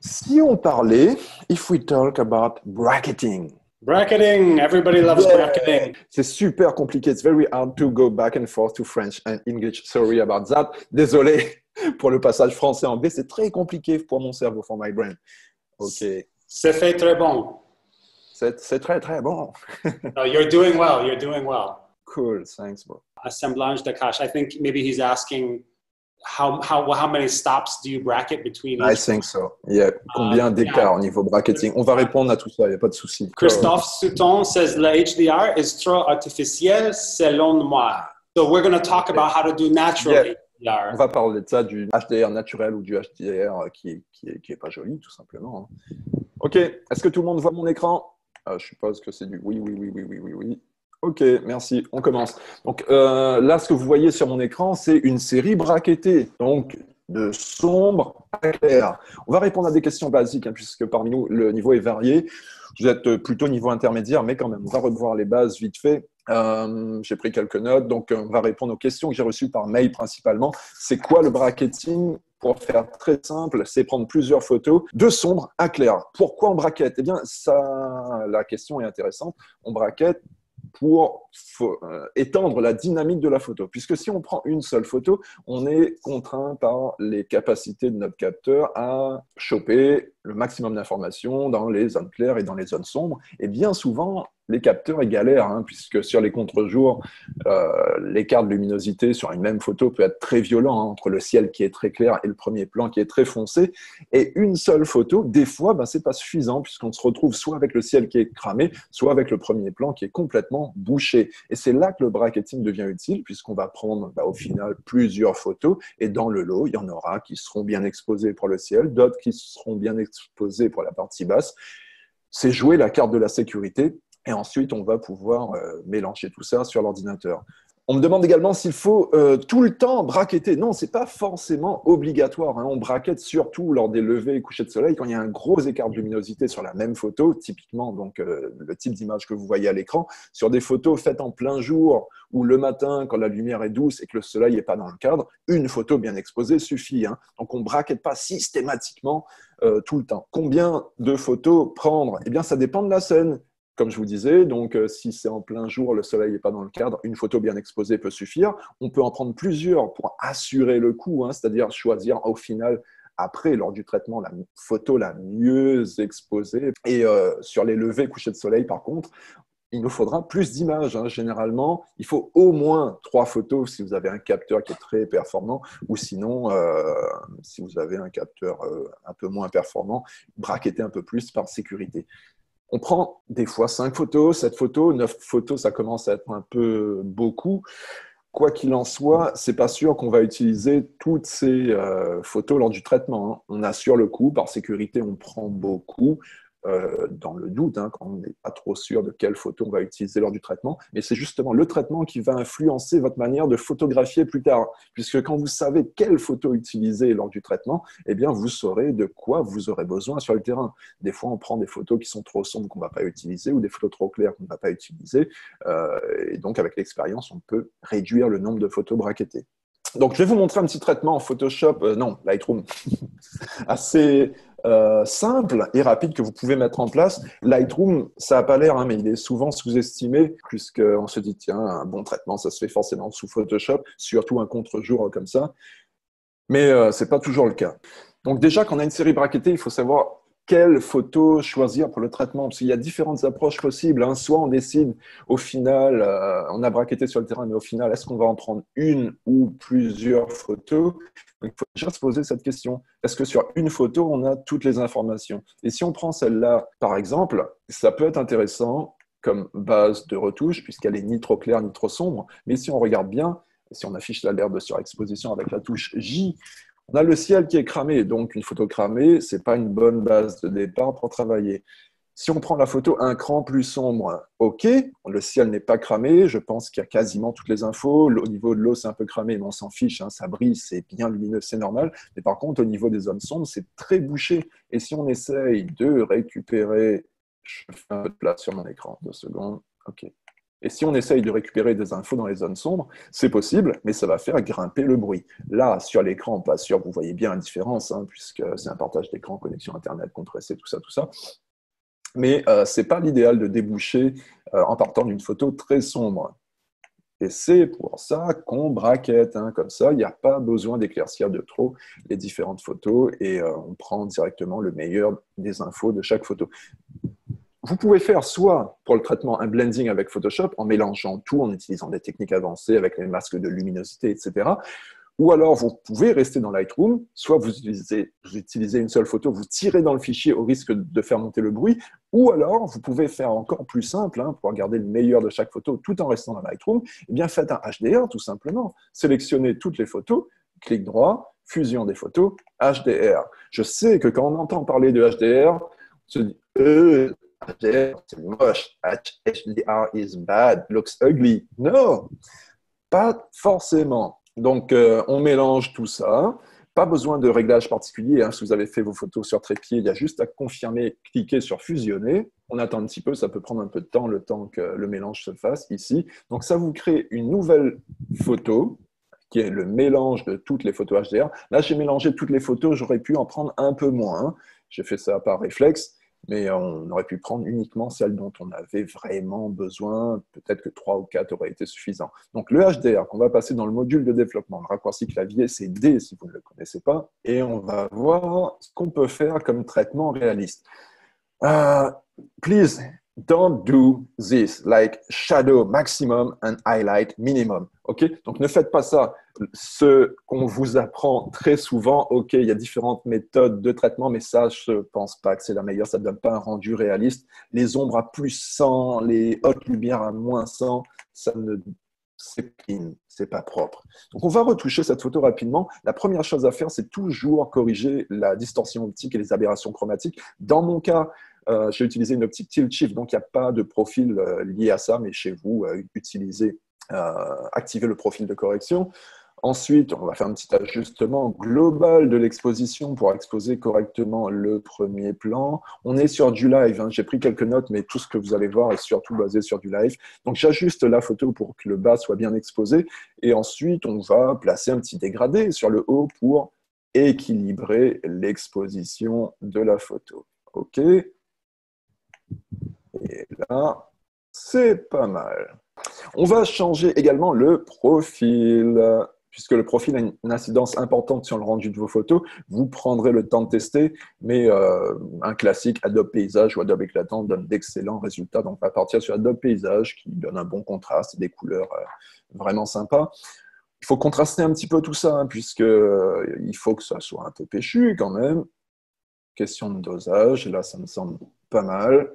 Si on parlait, if we talk about bracketing. Bracketing, everybody loves yeah. bracketing. C'est super compliqué. It's very hard to go back and forth to French and English. Sorry about that. Désolé pour le passage français en B. C'est très compliqué pour mon cerveau, for my brain. OK. C'est fait très bon. C'est très, très bon. No, you're doing well. You're doing well. Cool. Thanks, bro. Assemblage de cache. I think maybe he's asking... How, how, how many stops do you bracket between each? I think so. Yeah. Combien uh, d'écarts yeah. au niveau bracketing? On va répondre à tout ça, il n'y a pas de souci. Christophe Souton says la H D R is trop artificielle selon moi. So we're going to talk about how to do natural yeah. H D R. On va parler de ça, du H D R naturel ou du H D R qui n'est qui est, qui est pas joli, tout simplement. OK. Est-ce que tout le monde voit mon écran? euh, Je suppose que c'est du oui, oui, oui, oui, oui, oui, oui. OK, merci. On commence. Donc euh, là, ce que vous voyez sur mon écran, c'est une série braquettée, donc de sombre à clair. On va répondre à des questions basiques, hein, puisque parmi nous, le niveau est varié. Vous êtes plutôt niveau intermédiaire, mais quand même, on va revoir les bases vite fait. Euh, j'ai pris quelques notes, donc on va répondre aux questions que j'ai reçues par mail principalement. C'est quoi le bracketing? Pour faire très simple, c'est prendre plusieurs photos de sombre à clair. Pourquoi on braquette? Eh bien, ça, la question est intéressante. On braquette pour euh, étendre la dynamique de la photo. Puisque si on prend une seule photo, on est contraint par les capacités de notre capteur à choper le maximum d'informations dans les zones claires et dans les zones sombres. Et bien souvent, les capteurs ils galèrent, hein, puisque sur les contre-jours, euh, l'écart de luminosité sur une même photo peut être très violent, hein, entre le ciel qui est très clair et le premier plan qui est très foncé. Et une seule photo, des fois, ben, ce n'est pas suffisant, puisqu'on se retrouve soit avec le ciel qui est cramé, soit avec le premier plan qui est complètement bouché. Et c'est là que le bracketing devient utile, puisqu'on va prendre ben, au final plusieurs photos, et dans le lot, il y en aura qui seront bien exposées pour le ciel, d'autres qui seront bien exposées pour la partie basse. C'est jouer la carte de la sécurité. Et ensuite, on va pouvoir euh, mélanger tout ça sur l'ordinateur. On me demande également s'il faut euh, tout le temps bracketter. Non, ce n'est pas forcément obligatoire, hein. On braquette surtout lors des levées et couchers de soleil, quand il y a un gros écart de luminosité sur la même photo, typiquement donc, euh, le type d'image que vous voyez à l'écran. Sur des photos faites en plein jour ou le matin, quand la lumière est douce et que le soleil n'est pas dans le cadre, une photo bien exposée suffit, hein. Donc, on ne braquette pas systématiquement euh, tout le temps. Combien de photos prendre? Eh bien, ça dépend de la scène. Comme je vous disais, donc euh, si c'est en plein jour, le soleil n'est pas dans le cadre, une photo bien exposée peut suffire. On peut en prendre plusieurs pour assurer le coup, hein, c'est-à-dire choisir au final, après, lors du traitement, la photo la mieux exposée. Et euh, sur les levées, couchers de soleil, par contre, il nous faudra plus d'images, hein. Généralement, il faut au moins trois photos si vous avez un capteur qui est très performant, ou sinon, euh, si vous avez un capteur euh, un peu moins performant, braquettez un peu plus par sécurité. On prend des fois cinq photos, sept photos, neuf photos, ça commence à être un peu beaucoup. Quoi qu'il en soit, ce n'est pas sûr qu'on va utiliser toutes ces euh, photos lors du traitement, hein. On assure le coup, par sécurité, on prend beaucoup, euh, dans le doute, hein, quand on n'est pas trop sûr de quelle photo on va utiliser lors du traitement. Mais c'est justement le traitement qui va influencer votre manière de photographier plus tard. Puisque quand vous savez quelle photo utiliser lors du traitement, eh bien vous saurez de quoi vous aurez besoin sur le terrain. Des fois, on prend des photos qui sont trop sombres qu'on ne va pas utiliser ou des photos trop claires qu'on ne va pas utiliser. Euh, et donc, avec l'expérience, on peut réduire le nombre de photos braquettées. Donc, je vais vous montrer un petit traitement en Photoshop, euh, non, Lightroom, assez euh, simple et rapide que vous pouvez mettre en place. Lightroom, ça n'a pas l'air, hein, mais il est souvent sous-estimé, puisqu'on se dit, tiens, un bon traitement, ça se fait forcément sous Photoshop, surtout un contre-jour comme ça. Mais euh, ce n'est pas toujours le cas. Donc, déjà, quand on a une série braquettée, il faut savoir quelle photo choisir pour le traitement, parce qu'il y a différentes approches possibles, hein. Soit on décide, au final, euh, on a braquetté sur le terrain, mais au final, est-ce qu'on va en prendre une ou plusieurs photos? Donc, il faut déjà se poser cette question. Est-ce que sur une photo, on a toutes les informations? Et si on prend celle-là, par exemple, ça peut être intéressant comme base de retouche, puisqu'elle n'est ni trop claire ni trop sombre, mais si on regarde bien, si on affiche la barre de surexposition avec la touche J, on a le ciel qui est cramé, donc une photo cramée, ce n'est pas une bonne base de départ pour travailler. Si on prend la photo un cran plus sombre, ok, le ciel n'est pas cramé, je pense qu'il y a quasiment toutes les infos. Au niveau de l'eau, c'est un peu cramé, mais on s'en fiche, hein, ça brille, c'est bien lumineux, c'est normal. Mais par contre, au niveau des zones sombres, c'est très bouché. Et si on essaye de récupérer... Je fais un peu de place sur mon écran, deux secondes, ok. Et si on essaye de récupérer des infos dans les zones sombres, c'est possible, mais ça va faire grimper le bruit. Là, sur l'écran, pas sûr, vous voyez bien la différence, hein, puisque c'est un partage d'écran, connexion Internet, compressé, tout ça, tout ça. Mais euh, ce n'est pas l'idéal de déboucher euh, en partant d'une photo très sombre. Et c'est pour ça qu'on braquette, hein, comme ça, il n'y a pas besoin d'éclaircir de trop les différentes photos et euh, on prend directement le meilleur des infos de chaque photo. Vous pouvez faire soit, pour le traitement, un blending avec Photoshop en mélangeant tout, en utilisant des techniques avancées avec les masques de luminosité, et cetera. Ou alors, vous pouvez rester dans Lightroom, soit vous utilisez, vous utilisez une seule photo, vous tirez dans le fichier au risque de faire monter le bruit, ou alors, vous pouvez faire encore plus simple, hein, pour garder le meilleur de chaque photo tout en restant dans Lightroom, eh bien, faites un H D R tout simplement. Sélectionnez toutes les photos, clic droit, fusion des photos, H D R. Je sais que quand on entend parler de H D R, on se dit euh, « H D R, c'est moche. H D R is bad, looks ugly. » Non, pas forcément. Donc, euh, on mélange tout ça. Pas besoin de réglages particuliers, hein. Si vous avez fait vos photos sur trépied, il y a juste à confirmer, cliquer sur fusionner. On attend un petit peu, ça peut prendre un peu de temps, le temps que le mélange se fasse ici. Donc, ça vous crée une nouvelle photo qui est le mélange de toutes les photos H D R. Là, j'ai mélangé toutes les photos, j'aurais pu en prendre un peu moins. J'ai fait ça par réflexe. mais on aurait pu prendre uniquement celles dont on avait vraiment besoin. Peut-être que trois ou quatre auraient été suffisants. Donc le H D R qu'on va passer dans le module de développement, le raccourci clavier, c'est D si vous ne le connaissez pas, et on va voir ce qu'on peut faire comme traitement réaliste. Uh, please don't do this, like shadow maximum and highlight minimum. Okay? Donc ne faites pas ça. Ce qu'on vous apprend très souvent, ok, il y a différentes méthodes de traitement, mais ça, je ne pense pas que c'est la meilleure, ça ne donne pas un rendu réaliste. Les ombres à plus cent, les hautes lumières à moins cent, ça ne... c'est clean, c'est pas propre. Donc on va retoucher cette photo rapidement. La première chose à faire, c'est toujours corriger la distorsion optique et les aberrations chromatiques. Dans mon cas, euh, j'ai utilisé une optique tilt-shift, donc il n'y a pas de profil euh, lié à ça, mais chez vous, euh, utilisez, euh, activez le profil de correction. Ensuite, on va faire un petit ajustement global de l'exposition pour exposer correctement le premier plan. On est sur du live, hein. J'ai pris quelques notes, mais tout ce que vous allez voir est surtout basé sur du live. Donc, j'ajuste la photo pour que le bas soit bien exposé. Et ensuite, on va placer un petit dégradé sur le haut pour équilibrer l'exposition de la photo. OK. Et là, c'est pas mal. On va changer également le profil. Puisque le profil a une incidence importante sur le rendu de vos photos, vous prendrez le temps de tester, mais euh, un classique Adobe Paysage ou Adobe Éclatant donne d'excellents résultats. Donc, on va partir sur Adobe Paysage qui donne un bon contraste et des couleurs euh, vraiment sympas. Il faut contraster un petit peu tout ça, hein, puisque euh, il faut que ça soit un peu péchu quand même. Question de dosage, là, ça me semble pas mal.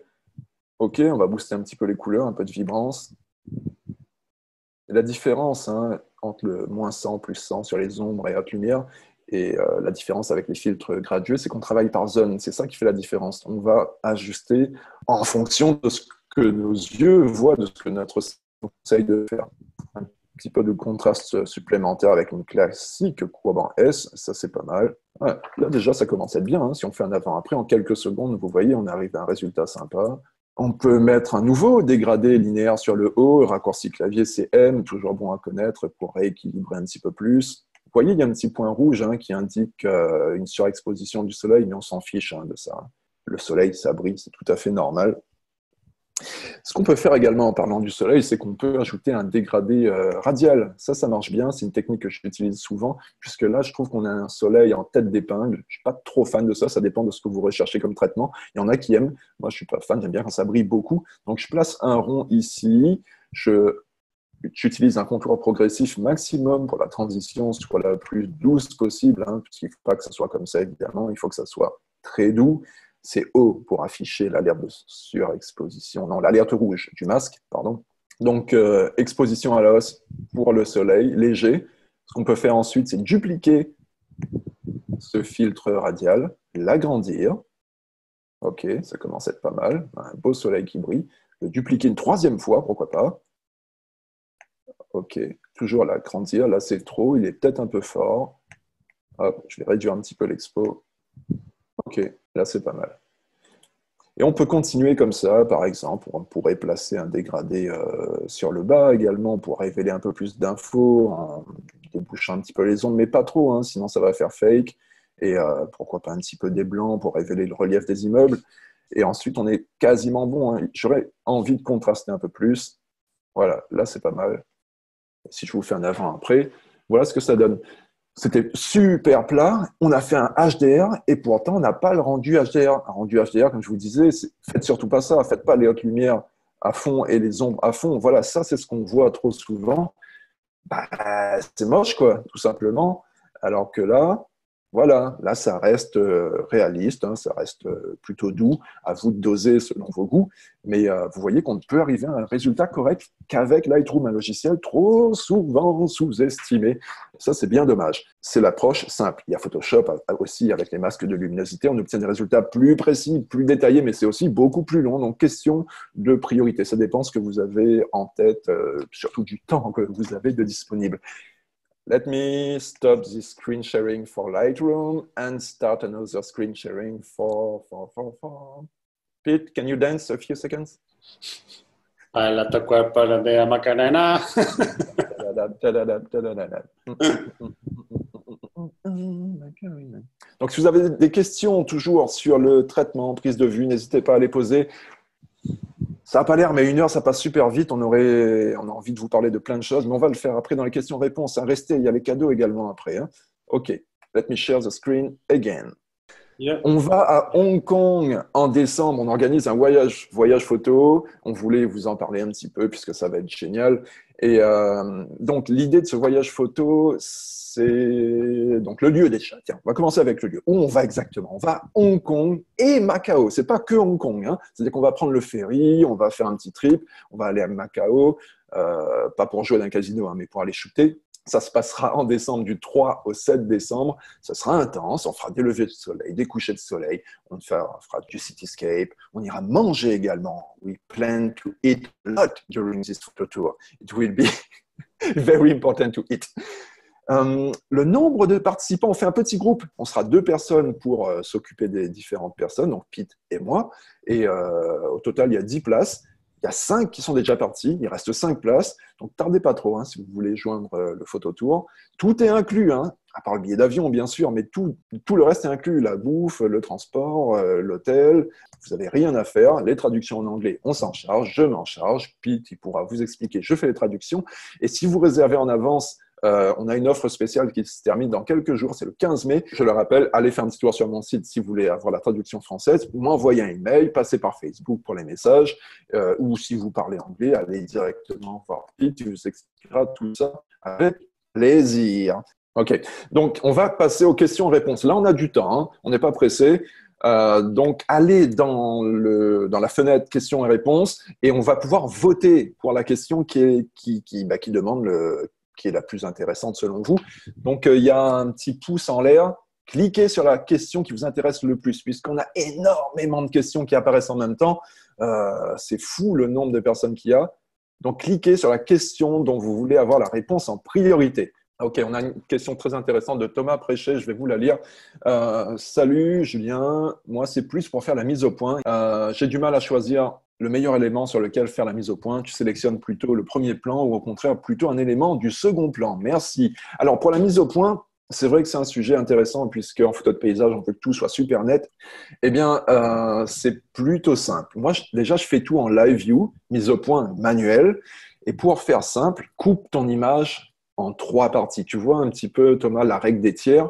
OK, on va booster un petit peu les couleurs, un peu de vibrance. La différence hein, entre le moins cent, plus cent sur les ombres et haute lumière et euh, la différence avec les filtres gradués, c'est qu'on travaille par zone. C'est ça qui fait la différence. On va ajuster en fonction de ce que nos yeux voient, de ce que notre conseil de faire. Un petit peu de contraste supplémentaire avec une classique courbe en S, ça c'est pas mal. Ouais, là déjà ça commence à être bien. Hein. Si on fait un avant-après, en quelques secondes, vous voyez, on arrive à un résultat sympa. On peut mettre un nouveau dégradé linéaire sur le haut, raccourci clavier C M, toujours bon à connaître pour rééquilibrer un petit peu plus. Vous voyez, il y a un petit point rouge hein, qui indique euh, une surexposition du soleil, mais on s'en fiche hein, de ça. Le soleil, ça brille, c'est tout à fait normal. Ce qu'on peut faire également en parlant du soleil, c'est qu'on peut ajouter un dégradé euh, radial. Ça, ça marche bien, c'est une technique que j'utilise souvent, puisque là, je trouve qu'on a un soleil en tête d'épingle. Je ne suis pas trop fan de ça, ça dépend de ce que vous recherchez comme traitement. Il y en a qui aiment, moi je ne suis pas fan, j'aime bien quand ça brille beaucoup. Donc je place un rond ici, je... J'utilise un contour progressif maximum pour la transition, soit la plus douce possible, hein, puisqu'il ne faut pas que ça soit comme ça évidemment, il faut que ça soit très doux. C'est O pour afficher l'alerte de surexposition, non, l'alerte rouge du masque, pardon. Donc, euh, exposition à la hausse pour le soleil, léger. Ce qu'on peut faire ensuite, c'est dupliquer ce filtre radial, l'agrandir. OK, ça commence à être pas mal. Un beau soleil qui brille. Le dupliquer une troisième fois, pourquoi pas. OK, toujours l'agrandir. Là, c'est trop, il est peut-être un peu fort. Hop, je vais réduire un petit peu l'expo. OK, là c'est pas mal. Et on peut continuer comme ça, par exemple, on pourrait placer un dégradé euh, sur le bas également pour révéler un peu plus d'infos, en débouchant un petit peu les ombres, mais pas trop, hein, sinon ça va faire fake. Et euh, pourquoi pas un petit peu des blancs pour révéler le relief des immeubles. Et ensuite, on est quasiment bon. Hein. J'aurais envie de contraster un peu plus. Voilà, là c'est pas mal. Si je vous fais un avant-après, voilà ce que ça donne. C'était super plat, on a fait un H D R et pourtant on n'a pas le rendu H D R. Un rendu H D R, comme je vous disais, faites surtout pas ça, faites pas les hautes lumières à fond et les ombres à fond. Voilà, ça c'est ce qu'on voit trop souvent. Bah, c'est moche quoi, tout simplement. Alors que là, voilà, là ça reste réaliste, hein, ça reste plutôt doux, à vous de doser selon vos goûts. Mais euh, vous voyez qu'on ne peut arriver à un résultat correct qu'avec Lightroom, un logiciel trop souvent sous-estimé. Ça, c'est bien dommage. C'est l'approche simple. Il y a Photoshop aussi avec les masques de luminosité. On obtient des résultats plus précis, plus détaillés, mais c'est aussi beaucoup plus long. Donc, question de priorité. Ça dépend ce que vous avez en tête, euh, surtout du temps que vous avez de disponible. Let me stop this screen sharing for Lightroom and start another screen sharing for... for, for, for. Pete, can you dance a few seconds? Baila tu cuerpo de Macarena. Donc, si vous avez des questions toujours sur le traitement, prise de vue, n'hésitez pas à les poser. Ça n'a pas l'air, mais une heure, ça passe super vite. On, aurait, on a envie de vous parler de plein de choses, mais on va le faire après dans les questions-réponses. Restez, il y a les cadeaux également après. OK, let me share the screen again. Yeah. On va à Hong Kong en décembre. On organise un voyage, voyage photo. On voulait vous en parler un petit peu puisque ça va être génial. Et euh, donc, l'idée de ce voyage photo, c'est donc le lieu déjà. Tiens, on va commencer avec le lieu. Où on va exactement? On va à Hong Kong et Macao. C'est pas que Hong Kong. Hein. C'est-à-dire qu'on va prendre le ferry, on va faire un petit trip, on va aller à Macao, euh, pas pour jouer dans un casino, hein, mais pour aller shooter. Ça se passera en décembre, du trois au sept décembre. Ça sera intense. On fera des levées de soleil, des couchers de soleil. On fera, on fera du cityscape. On ira manger également. We plan to eat a lot during this photo tour. It will be very important to eat. Euh, le nombre de participants, on fait un petit groupe. On sera deux personnes pour euh, s'occuper des différentes personnes, donc Pete et moi. Et euh, au total, il y a dix places. Il y a cinq qui sont déjà partis, il reste cinq places, donc tardez pas trop hein, si vous voulez joindre le phototour. Tout est inclus, hein, à part le billet d'avion bien sûr, mais tout, tout le reste est inclus, la bouffe, le transport, euh, l'hôtel, vous n'avez rien à faire, les traductions en anglais, on s'en charge, je m'en charge, Pete il pourra vous expliquer, je fais les traductions, et si vous réservez en avance, Euh, on a une offre spéciale qui se termine dans quelques jours, c'est le quinze mai. Je le rappelle, allez faire un petit tour sur mon site si vous voulez avoir la traduction française, m'envoyez un email, passez par Facebook pour les messages, euh, ou si vous parlez anglais, allez directement voir Pete, il vous expliquera tout ça avec plaisir. OK, donc on va passer aux questions-réponses. Là, on a du temps, hein, on n'est pas pressé. Euh, donc, allez dans, le, dans la fenêtre questions et réponses et on va pouvoir voter pour la question qui, est, qui, qui, bah, qui demande le... qui est la plus intéressante selon vous. Donc, euh, il y a un petit pouce en l'air. Cliquez sur la question qui vous intéresse le plus, puisqu'on a énormément de questions qui apparaissent en même temps. Euh, c'est fou le nombre de personnes qu'il y a. Donc, cliquez sur la question dont vous voulez avoir la réponse en priorité. OK, on a une question très intéressante de Thomas Préchais, je vais vous la lire. Euh, « Salut Julien, moi c'est plus pour faire la mise au point. Euh, j'ai du mal à choisir le meilleur élément sur lequel faire la mise au point. Tu sélectionnes plutôt le premier plan ou au contraire plutôt un élément du second plan. Merci. » Alors pour la mise au point, c'est vrai que c'est un sujet intéressant puisqu'en photo de paysage, on veut que tout soit super net. Eh bien, euh, c'est plutôt simple. Moi, je, déjà, je fais tout en live view, mise au point manuelle. Et pour faire simple, coupe ton image en trois parties. Tu vois un petit peu, Thomas, la règle des tiers.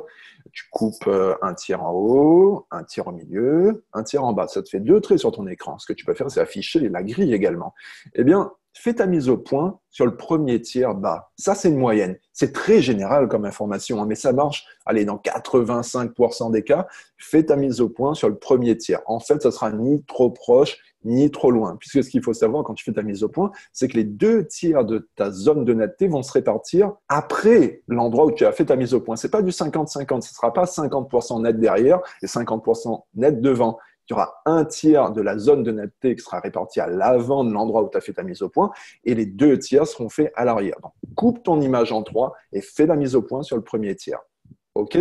Tu coupes un tiers en haut, un tiers au milieu, un tiers en bas. Ça te fait deux traits sur ton écran. Ce que tu peux faire, c'est afficher la grille également. Eh bien, fais ta mise au point sur le premier tiers bas. Ça, c'est une moyenne. C'est très général comme information, hein, mais ça marche. Allez, dans quatre-vingt-cinq pour cent des cas, fais ta mise au point sur le premier tiers. En fait, ça sera ni trop proche, ni trop loin. Puisque ce qu'il faut savoir quand tu fais ta mise au point, c'est que les deux tiers de ta zone de netteté vont se répartir après l'endroit où tu as fait ta mise au point. Ce n'est pas du cinquante cinquante, ce ne sera pas cinquante pour cent net derrière et cinquante pour cent net devant. Tu auras un tiers de la zone de netteté qui sera répartie à l'avant de l'endroit où tu as fait ta mise au point et les deux tiers seront faits à l'arrière. Donc, coupe ton image en trois et fais la mise au point sur le premier tiers. OK?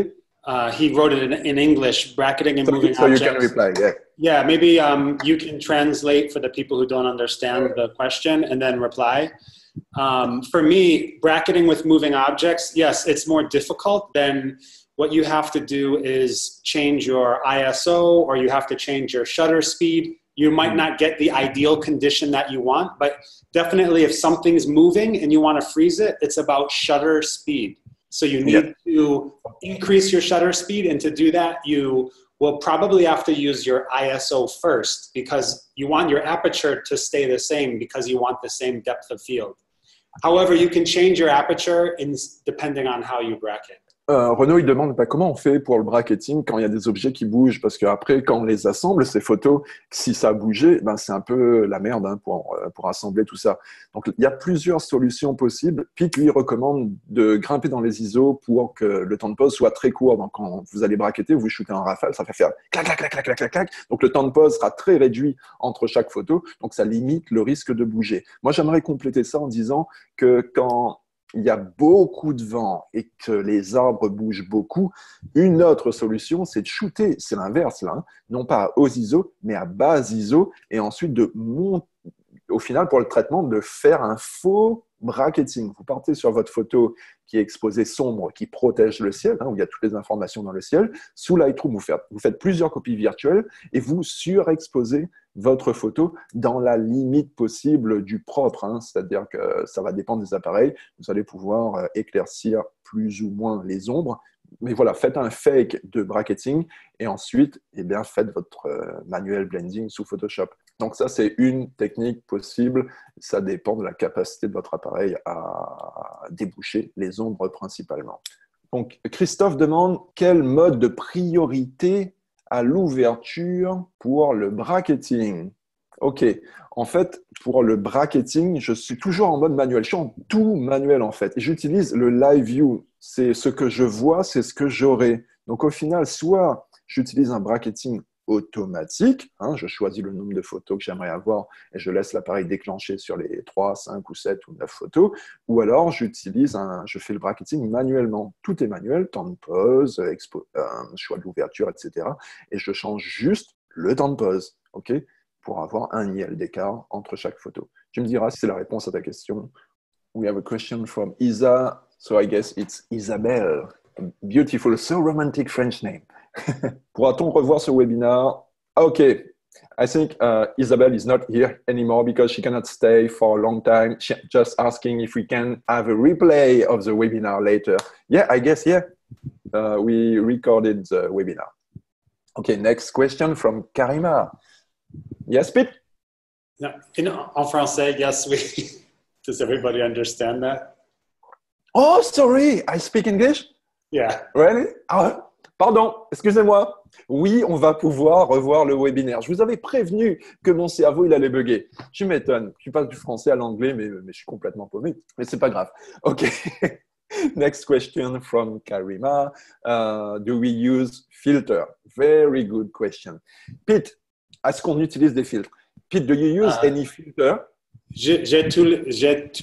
Uh, he wrote it in, in English, bracketing and so moving so objects. So you can reply, yeah. Yeah, maybe um, you can translate for the people who don't understand the question and then reply. Um, for me, bracketing with moving objects, yes, it's more difficult than what you have to do is change your I S O or you have to change your shutter speed. You might not get the ideal condition that you want, but definitely if something's moving and you want to freeze it, it's about shutter speed. So you need yep. to increase your shutter speed, and to do that, you will probably have to use your I S O first because you want your aperture to stay the same because you want the same depth of field. However, you can change your aperture in, depending on how you bracket. Euh, Renaud, il demande bah, comment on fait pour le bracketing quand il y a des objets qui bougent, parce qu'après, quand on les assemble, ces photos, si ça a bougé, ben, c'est un peu la merde hein, pour, pour assembler tout ça. Donc, il y a plusieurs solutions possibles. Pete, lui, recommande de grimper dans les I S O pour que le temps de pose soit très court. Donc, quand vous allez bracketer, vous shootez en rafale, ça fait faire clac, clac, clac, clac, clac, clac. Donc, le temps de pose sera très réduit entre chaque photo, donc ça limite le risque de bouger. Moi, j'aimerais compléter ça en disant que quand il y a beaucoup de vent et que les arbres bougent beaucoup, une autre solution, c'est de shooter, c'est l'inverse là, hein, non pas aux I S O, mais à bas I S O, et ensuite de monter, au final, pour le traitement, de faire un faux bracketing. Vous partez sur votre photo qui est exposée sombre, qui protège le ciel, hein, où il y a toutes les informations dans le ciel. Sous Lightroom, vous faites, vous faites plusieurs copies virtuelles et vous surexposez votre photo dans la limite possible du propre. Hein, c'est-à-dire que ça va dépendre des appareils. Vous allez pouvoir éclaircir plus ou moins les ombres. Mais voilà, faites un fake de bracketing et ensuite, eh bien, faites votre manuel blending sous Photoshop. Donc ça, c'est une technique possible. Ça dépend de la capacité de votre appareil à déboucher les ombres principalement. Donc, Christophe demande quel mode de priorité à l'ouverture pour le bracketing. Ok, en fait, pour le bracketing, je suis toujours en mode manuel. Je suis en tout manuel, en fait. J'utilise le live view. C'est ce que je vois, c'est ce que j'aurai. Donc, au final, soit j'utilise un bracketing automatique. Hein, je choisis le nombre de photos que j'aimerais avoir et je laisse l'appareil déclenché sur les trois, cinq, ou sept, ou neuf photos. Ou alors, j'utilise un, je fais le bracketing manuellement. Tout est manuel, temps de pause, expo, euh, choix de l'ouverture, et cetera. Et je change juste le temps de pause. Ok ? Pour avoir un I L d'écart entre chaque photo. Tu me diras si c'est la réponse à ta question. We have a question from Isa, so I guess it's Isabelle. Beautiful, so romantic French name. Pourra-t-on revoir ce webinar? Ok, I think uh, Isabelle is not here anymore because she cannot stay for a long time. She just asking if we can have a replay of the webinar later. Yeah, I guess, yeah. Uh, we recorded the webinar. Ok, next question from Karima. Yes, Pete? No, in, en français, yes, we... Does everybody understand that? Oh, sorry, I speak English? Yeah. Really? Ah, pardon, excusez-moi. Oui, on va pouvoir revoir le webinaire. Je vous avais prévenu que mon cerveau, il allait bugger. Tu m'étonnes. Tu passes du français à l'anglais, mais, mais je suis complètement paumé. Mais c'est pas grave. OK. Next question from Karima. Uh, do we use filter? Very good question. Pete, est-ce qu'on utilise des filtres? Pete, do you use uh, any filter? J'utilisais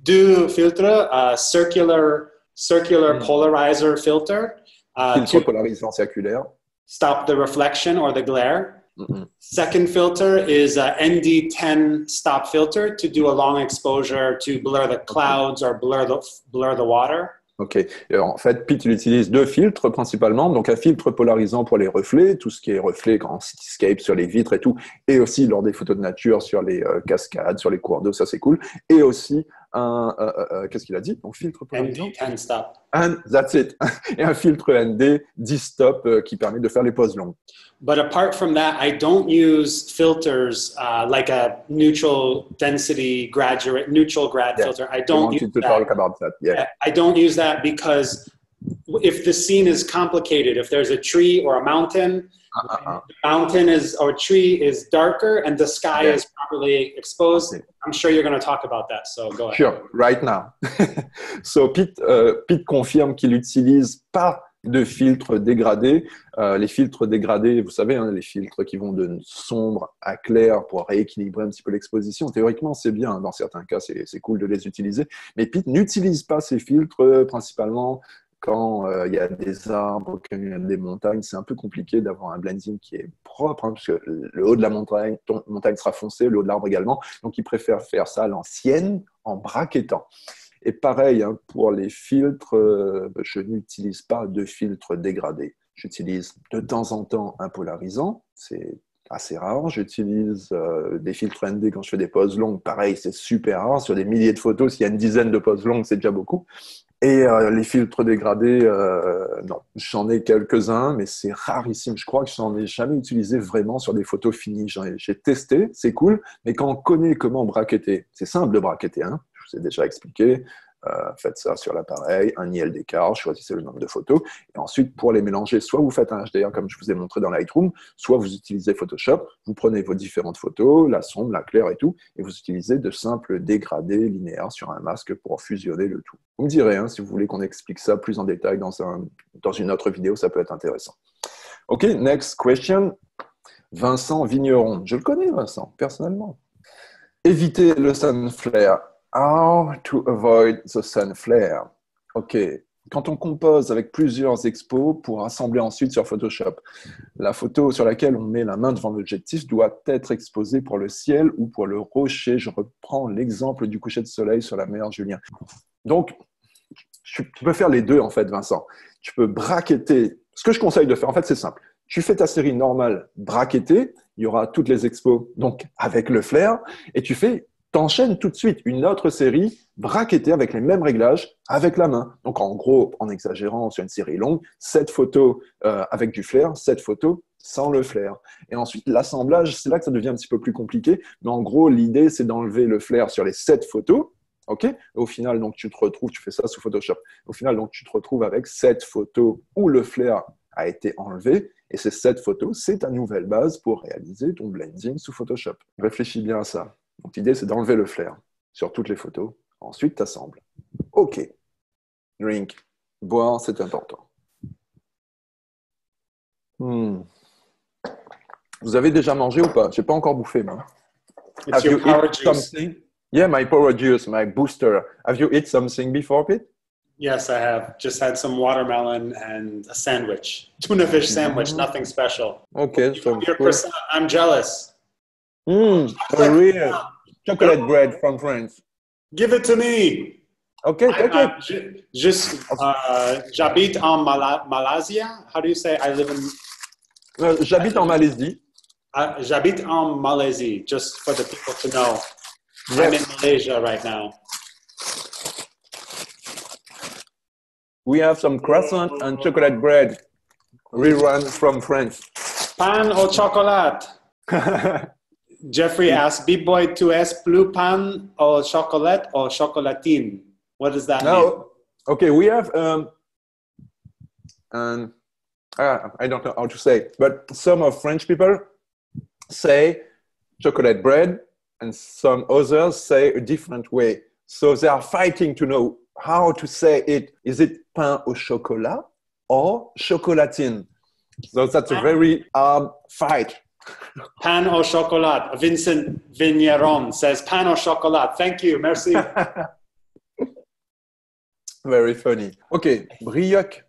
deux filtres, uh, circular, circular mm. polarizer filter. Uh, filtre polarisant circulaire. Stop the reflection or the glare. Mm -hmm. Second filter is a N D ten stop filter to do a long exposure to blur the clouds or blur the, blur the water. Ok. Alors, en fait, Pete, il utilise deux filtres principalement. Donc, un filtre polarisant pour les reflets, tout ce qui est reflet en cityscape, sur les vitres et tout, et aussi lors des photos de nature, sur les euh, cascades, sur les cours d'eau, ça c'est cool. Et aussi un... Euh, euh, Qu'est-ce qu'il a dit? Donc, filtre polarisant. N D, stop. And that's it. Et un filtre N D dix stop euh, qui permet de faire les pauses longues. But apart from that, I don't use filters uh, like a neutral density graduate, neutral grad yeah. filter. I don't use to that. Talk about that. Yeah. I don't use that because if the scene is complicated, if there's a tree or a mountain, uh, uh, uh. the mountain is or tree is darker and the sky yeah. is properly exposed. Okay. I'm sure you're going to talk about that, so go ahead. Sure, right now. So Pete, uh, Pete confirme qu'il utilise pas de filtres dégradés. Euh, les filtres dégradés, vous savez, hein, les filtres qui vont de sombre à clair pour rééquilibrer un petit peu l'exposition. Théoriquement, c'est bien. Dans certains cas, c'est cool de les utiliser. Mais Pete n'utilise pas ces filtres principalement quand euh, il y a des arbres, quand il y a des montagnes. C'est un peu compliqué d'avoir un blending qui est propre, hein, parce que le haut de la montagne, ton, montagne sera foncé, le haut de l'arbre également. Donc, il préfère faire ça à l'ancienne en braquettant. Et pareil, hein, pour les filtres, euh, je n'utilise pas de filtre dégradé. J'utilise de temps en temps un polarisant, c'est assez rare. J'utilise euh, des filtres N D quand je fais des pauses longues, pareil, c'est super rare. Sur des milliers de photos, s'il y a une dizaine de pauses longues, c'est déjà beaucoup. Et euh, les filtres dégradés, euh, non, j'en ai quelques-uns, mais c'est rarissime. Je crois que je n'en ai jamais utilisé vraiment sur des photos finies. J'ai testé, c'est cool, mais quand on connaît comment bracketer, c'est simple de bracketer, hein. Je vous ai déjà expliqué, euh, faites ça sur l'appareil, un I L d'écart, choisissez le nombre de photos, et ensuite pour les mélanger, soit vous faites un H D R comme je vous ai montré dans Lightroom, soit vous utilisez Photoshop, vous prenez vos différentes photos, la sombre, la claire et tout, et vous utilisez de simples dégradés linéaires sur un masque pour fusionner le tout. Vous me direz, hein, si vous voulez qu'on explique ça plus en détail dans, un, dans une autre vidéo, ça peut être intéressant. Ok, next question, Vincent Vigneron. Je le connais, Vincent, personnellement. Évitez le sun flare. How to avoid the sun flare. Ok, quand on compose avec plusieurs expos pour assembler ensuite sur Photoshop. La photo sur laquelle on met la main devant l'objectif doit être exposée pour le ciel ou pour le rocher. Je reprends l'exemple du coucher de soleil sur la mer, Julien. Donc, tu peux faire les deux, en fait, Vincent. Tu peux braqueter. Ce que je conseille de faire, en fait, c'est simple. Tu fais ta série normale braquetée. Il y aura toutes les expos, donc avec le flair. Et tu fais... T'enchaînes tout de suite une autre série braquettée avec les mêmes réglages avec la main. Donc, en gros, en exagérant sur une série longue, sept photos euh, avec du flair, sept photos sans le flair. Et ensuite, l'assemblage, c'est là que ça devient un petit peu plus compliqué. Mais en gros, l'idée, c'est d'enlever le flair sur les sept photos. Okay. Au final, donc, tu te retrouves, tu fais ça sous Photoshop. Au final, donc, tu te retrouves avec sept photos où le flair a été enlevé. Et ces sept photos, c'est ta nouvelle base pour réaliser ton blending sous Photoshop. Réfléchis bien à ça. Donc, l'idée, c'est d'enlever le flair sur toutes les photos. Ensuite, tu assembles. OK. Drink. Boire, c'est important. Hmm. Vous avez déjà mangé ou pas? Je n'ai pas encore bouffé, moi. Have you eaten something? Yeah, my power juice, my booster. Have you eaten something before, Pete? Yes, I have. Just had some watermelon and a sandwich. Tuna fish sandwich, mm-hmm. Nothing special. Okay. So your percent, I'm jealous. Mm, for real. Chocolate bread from France. Give it to me. Okay, take I, I, it. Just, uh, j'habite en Mala Malaisie. How do you say I live in? Uh, j'habite en Malaisie. Uh, j'habite en Malaisie, just for the people to know. Yes. I'm in Malaysia right now. We have some croissant and chocolate bread. Rerun from France. Pan au chocolat. Jeffrey asks, B-Boy two S, blue pan or chocolate or chocolatine? What does that no. mean? Okay, we have, um, um, uh, I don't know how to say, but some of French people say chocolate bread and some others say a different way. So they are fighting to know how to say it. Is it pain au chocolat or chocolatine? So that's a very hard fight. Pan au chocolat. Vincent Vigneron says pan au chocolat. Thank you. Merci. Very funny. Okay. Brioche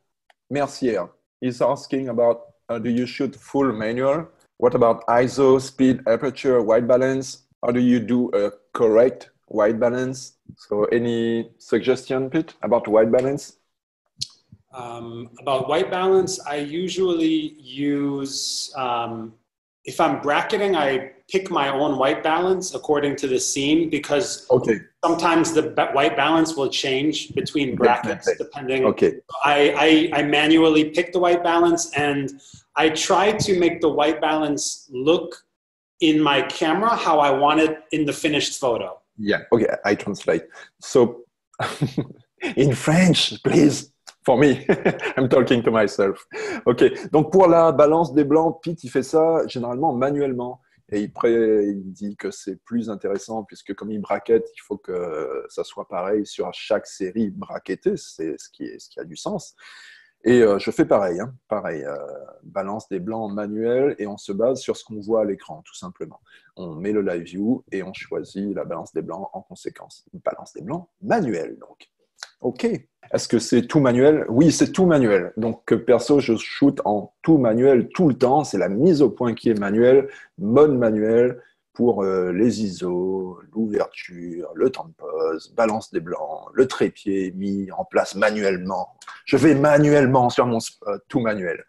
Mercier is asking about uh, do you shoot full manual? What about I S O, speed, aperture, white balance? How do you do a correct white balance? So any suggestion, Pete, about white balance? Um, about white balance, I usually use... Um, If I'm bracketing, I pick my own white balance according to the scene because okay. sometimes the white balance will change between brackets depending. Okay. I, I, I manually pick the white balance and I try to make the white balance look in my camera how I want it in the finished photo. Yeah, okay, I translate. So in French, please. For me, I'm talking to myself. OK, donc pour la balance des blancs, Pete, il fait ça généralement manuellement. Et il, il dit que c'est plus intéressant puisque comme il braquette, il faut que ça soit pareil sur chaque série braquettée. C'est ce qui, est, ce qui a du sens. Et euh, je fais pareil. Hein, pareil, euh, balance des blancs manuel et on se base sur ce qu'on voit à l'écran, tout simplement. On met le live view et on choisit la balance des blancs en conséquence. Une balance des blancs manuelle, donc. OK. Est-ce que c'est tout manuel? Oui, c'est tout manuel. Donc, perso, je shoot en tout manuel tout le temps. C'est la mise au point qui est manuelle, mode manuel pour euh, les I S O, l'ouverture, le temps de pause, balance des blancs, le trépied mis en place manuellement. Je vais manuellement sur mon euh, tout manuel.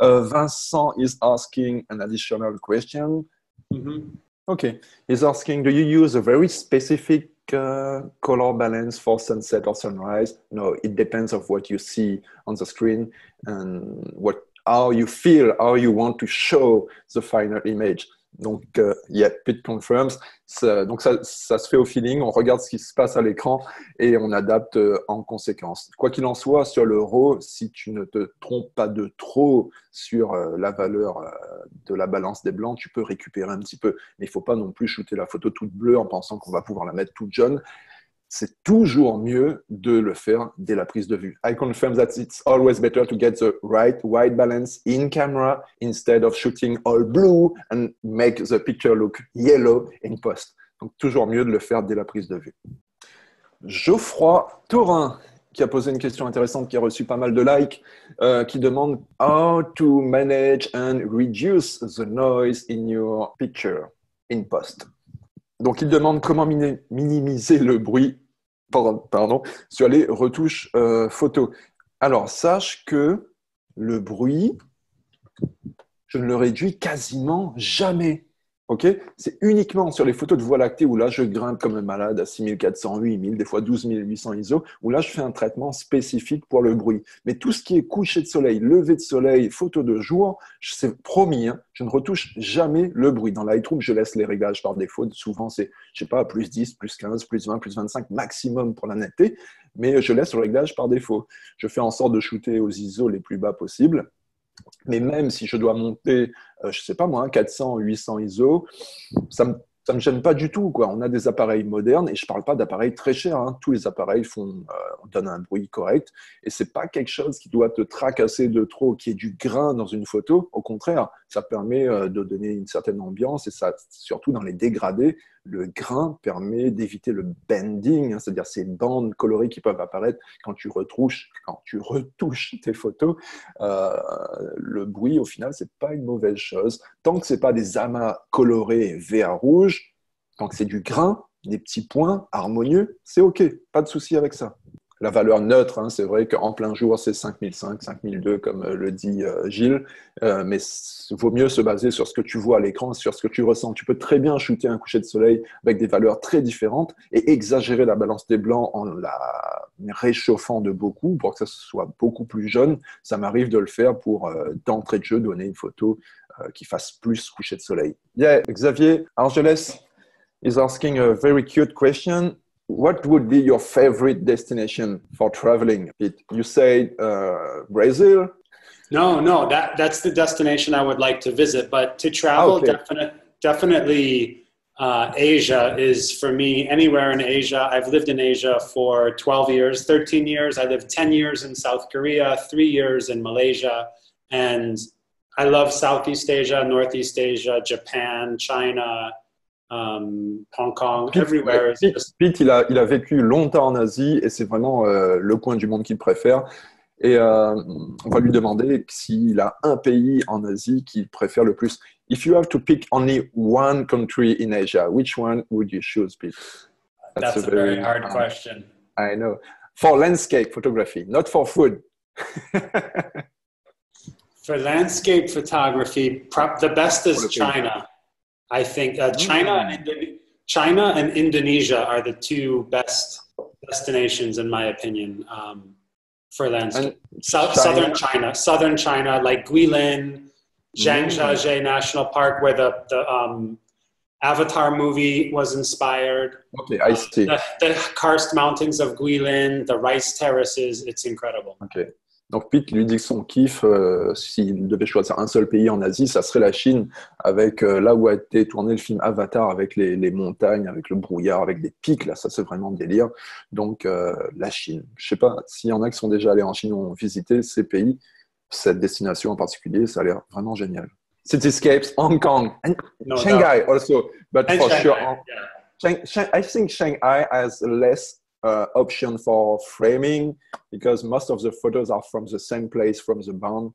Uh, Vincent is asking an additional question. Mm-hmm. OK. He's asking, do you use a very specific Uh, color balance for sunset or sunrise? No, it depends on what you see on the screen and what how you feel, how you want to show the final image. Donc, uh, yeah, Pete confirms. Ça, donc, ça, ça se fait au feeling. On regarde ce qui se passe à l'écran et on adapte euh, en conséquence. Quoi qu'il en soit, sur le RAW, si tu ne te trompes pas de trop sur euh, la valeur euh, de la balance des blancs, tu peux récupérer un petit peu. Mais il ne faut pas non plus shooter la photo toute bleue en pensant qu'on va pouvoir la mettre toute jaune. C'est toujours mieux de le faire dès la prise de vue. I confirm that it's always better to get the right white balance in camera instead of shooting all blue and make the picture look yellow in post. Donc, toujours mieux de le faire dès la prise de vue. Geoffroy Tourin qui a posé une question intéressante, qui a reçu pas mal de likes, euh, qui demande « How to manage and reduce the noise in your picture in post ?» Donc, il demande comment minimiser le bruit pardon, pardon, sur les retouches euh, photos. Alors, sache que le bruit, je ne le réduis quasiment jamais. Okay, c'est uniquement sur les photos de voie lactée où là, je grimpe comme un malade à six mille quatre cents, huit mille, des fois douze mille huit cents I S O, où là, je fais un traitement spécifique pour le bruit. Mais tout ce qui est coucher de soleil, lever de soleil, photo de jour, c'est promis, hein, je ne retouche jamais le bruit. Dans Lightroom, je laisse les réglages par défaut. Souvent, c'est, je sais pas, plus dix, plus quinze, plus vingt, plus vingt-cinq maximum pour la netteté, mais je laisse le réglage par défaut. Je fais en sorte de shooter aux I S O les plus bas possibles. Mais même si je dois monter, euh, je ne sais pas moi, quatre cents, huit cents I S O, ça ne me, ça me gêne pas du tout, quoi. On a des appareils modernes et je ne parle pas d'appareils très chers. Hein. Tous les appareils font, euh, donnent un bruit correct et ce n'est pas quelque chose qui doit te tracasser de trop, qui est du grain dans une photo. Au contraire, ça permet euh, de donner une certaine ambiance et ça, surtout dans les dégradés, le grain permet d'éviter le bending, hein, c'est-à-dire ces bandes colorées qui peuvent apparaître quand tu retouches, quand tu retouches tes photos. Euh, le bruit, au final, ce n'est pas une mauvaise chose. Tant que ce n'est pas des amas colorés vert-rouge, tant que c'est du grain, des petits points harmonieux, c'est OK, pas de souci avec ça. La valeur neutre, hein, c'est vrai qu'en plein jour, c'est cinq mille cinq, cinq mille deux, comme le dit euh, Gilles, euh, mais il vaut mieux se baser sur ce que tu vois à l'écran, sur ce que tu ressens. Tu peux très bien shooter un coucher de soleil avec des valeurs très différentes et exagérer la balance des blancs en la réchauffant de beaucoup pour que ça soit beaucoup plus jaune. Ça m'arrive de le faire pour, euh, d'entrée de jeu, donner une photo euh, qui fasse plus coucher de soleil. Yeah, Xavier Argelès is asking a very cute question. What would be your favorite destination for traveling? It, you say uh, Brazil? No, no, that, that's the destination I would like to visit. But to travel, okay. definite, definitely uh, Asia is for me, anywhere in Asia. I've lived in Asia for twelve years, thirteen years. I lived ten years in South Korea, three years in Malaysia. And I love Southeast Asia, Northeast Asia, Japan, China, Um, Hong Kong, Pete, everywhere. Pete, Pete il, a, il a vécu longtemps en Asie et c'est vraiment euh, le coin du monde qu'il préfère. Et euh, on va lui demander s'il a un pays en Asie qu'il préfère le plus. If you have to pick only one country in Asia, which one would you choose, Pete? That's, That's a, a very, very hard um, question. I know. For landscape photography, not for food. For landscape photography, prop, the best is China. I think uh, China, and Indo- China and Indonesia are the two best destinations, in my opinion, um, for landscape. So- China. Southern China, Southern China, like Guilin, Zhangjiajie mm. National Park, where the, the um, Avatar movie was inspired. Okay, I see. Uh, the, the karst mountains of Guilin, the rice terraces, it's incredible. Okay. Donc, Pete lui dit que son kiff, euh, s'il devait choisir un seul pays en Asie, ça serait la Chine, avec euh, là où a été tourné le film Avatar, avec les, les montagnes, avec le brouillard, avec des pics, là, ça c'est vraiment délire. Donc, euh, la Chine. Je sais pas s'il y en a qui sont déjà allés en Chine ou ont visité ces pays, cette destination en particulier, ça a l'air vraiment génial. Cityscapes, Hong Kong, and no, Shanghai no. also, but and for Shanghai, sure, yeah. Shang- I think Shanghai has less Uh, option for framing because most of the photos are from the same place, from the barn,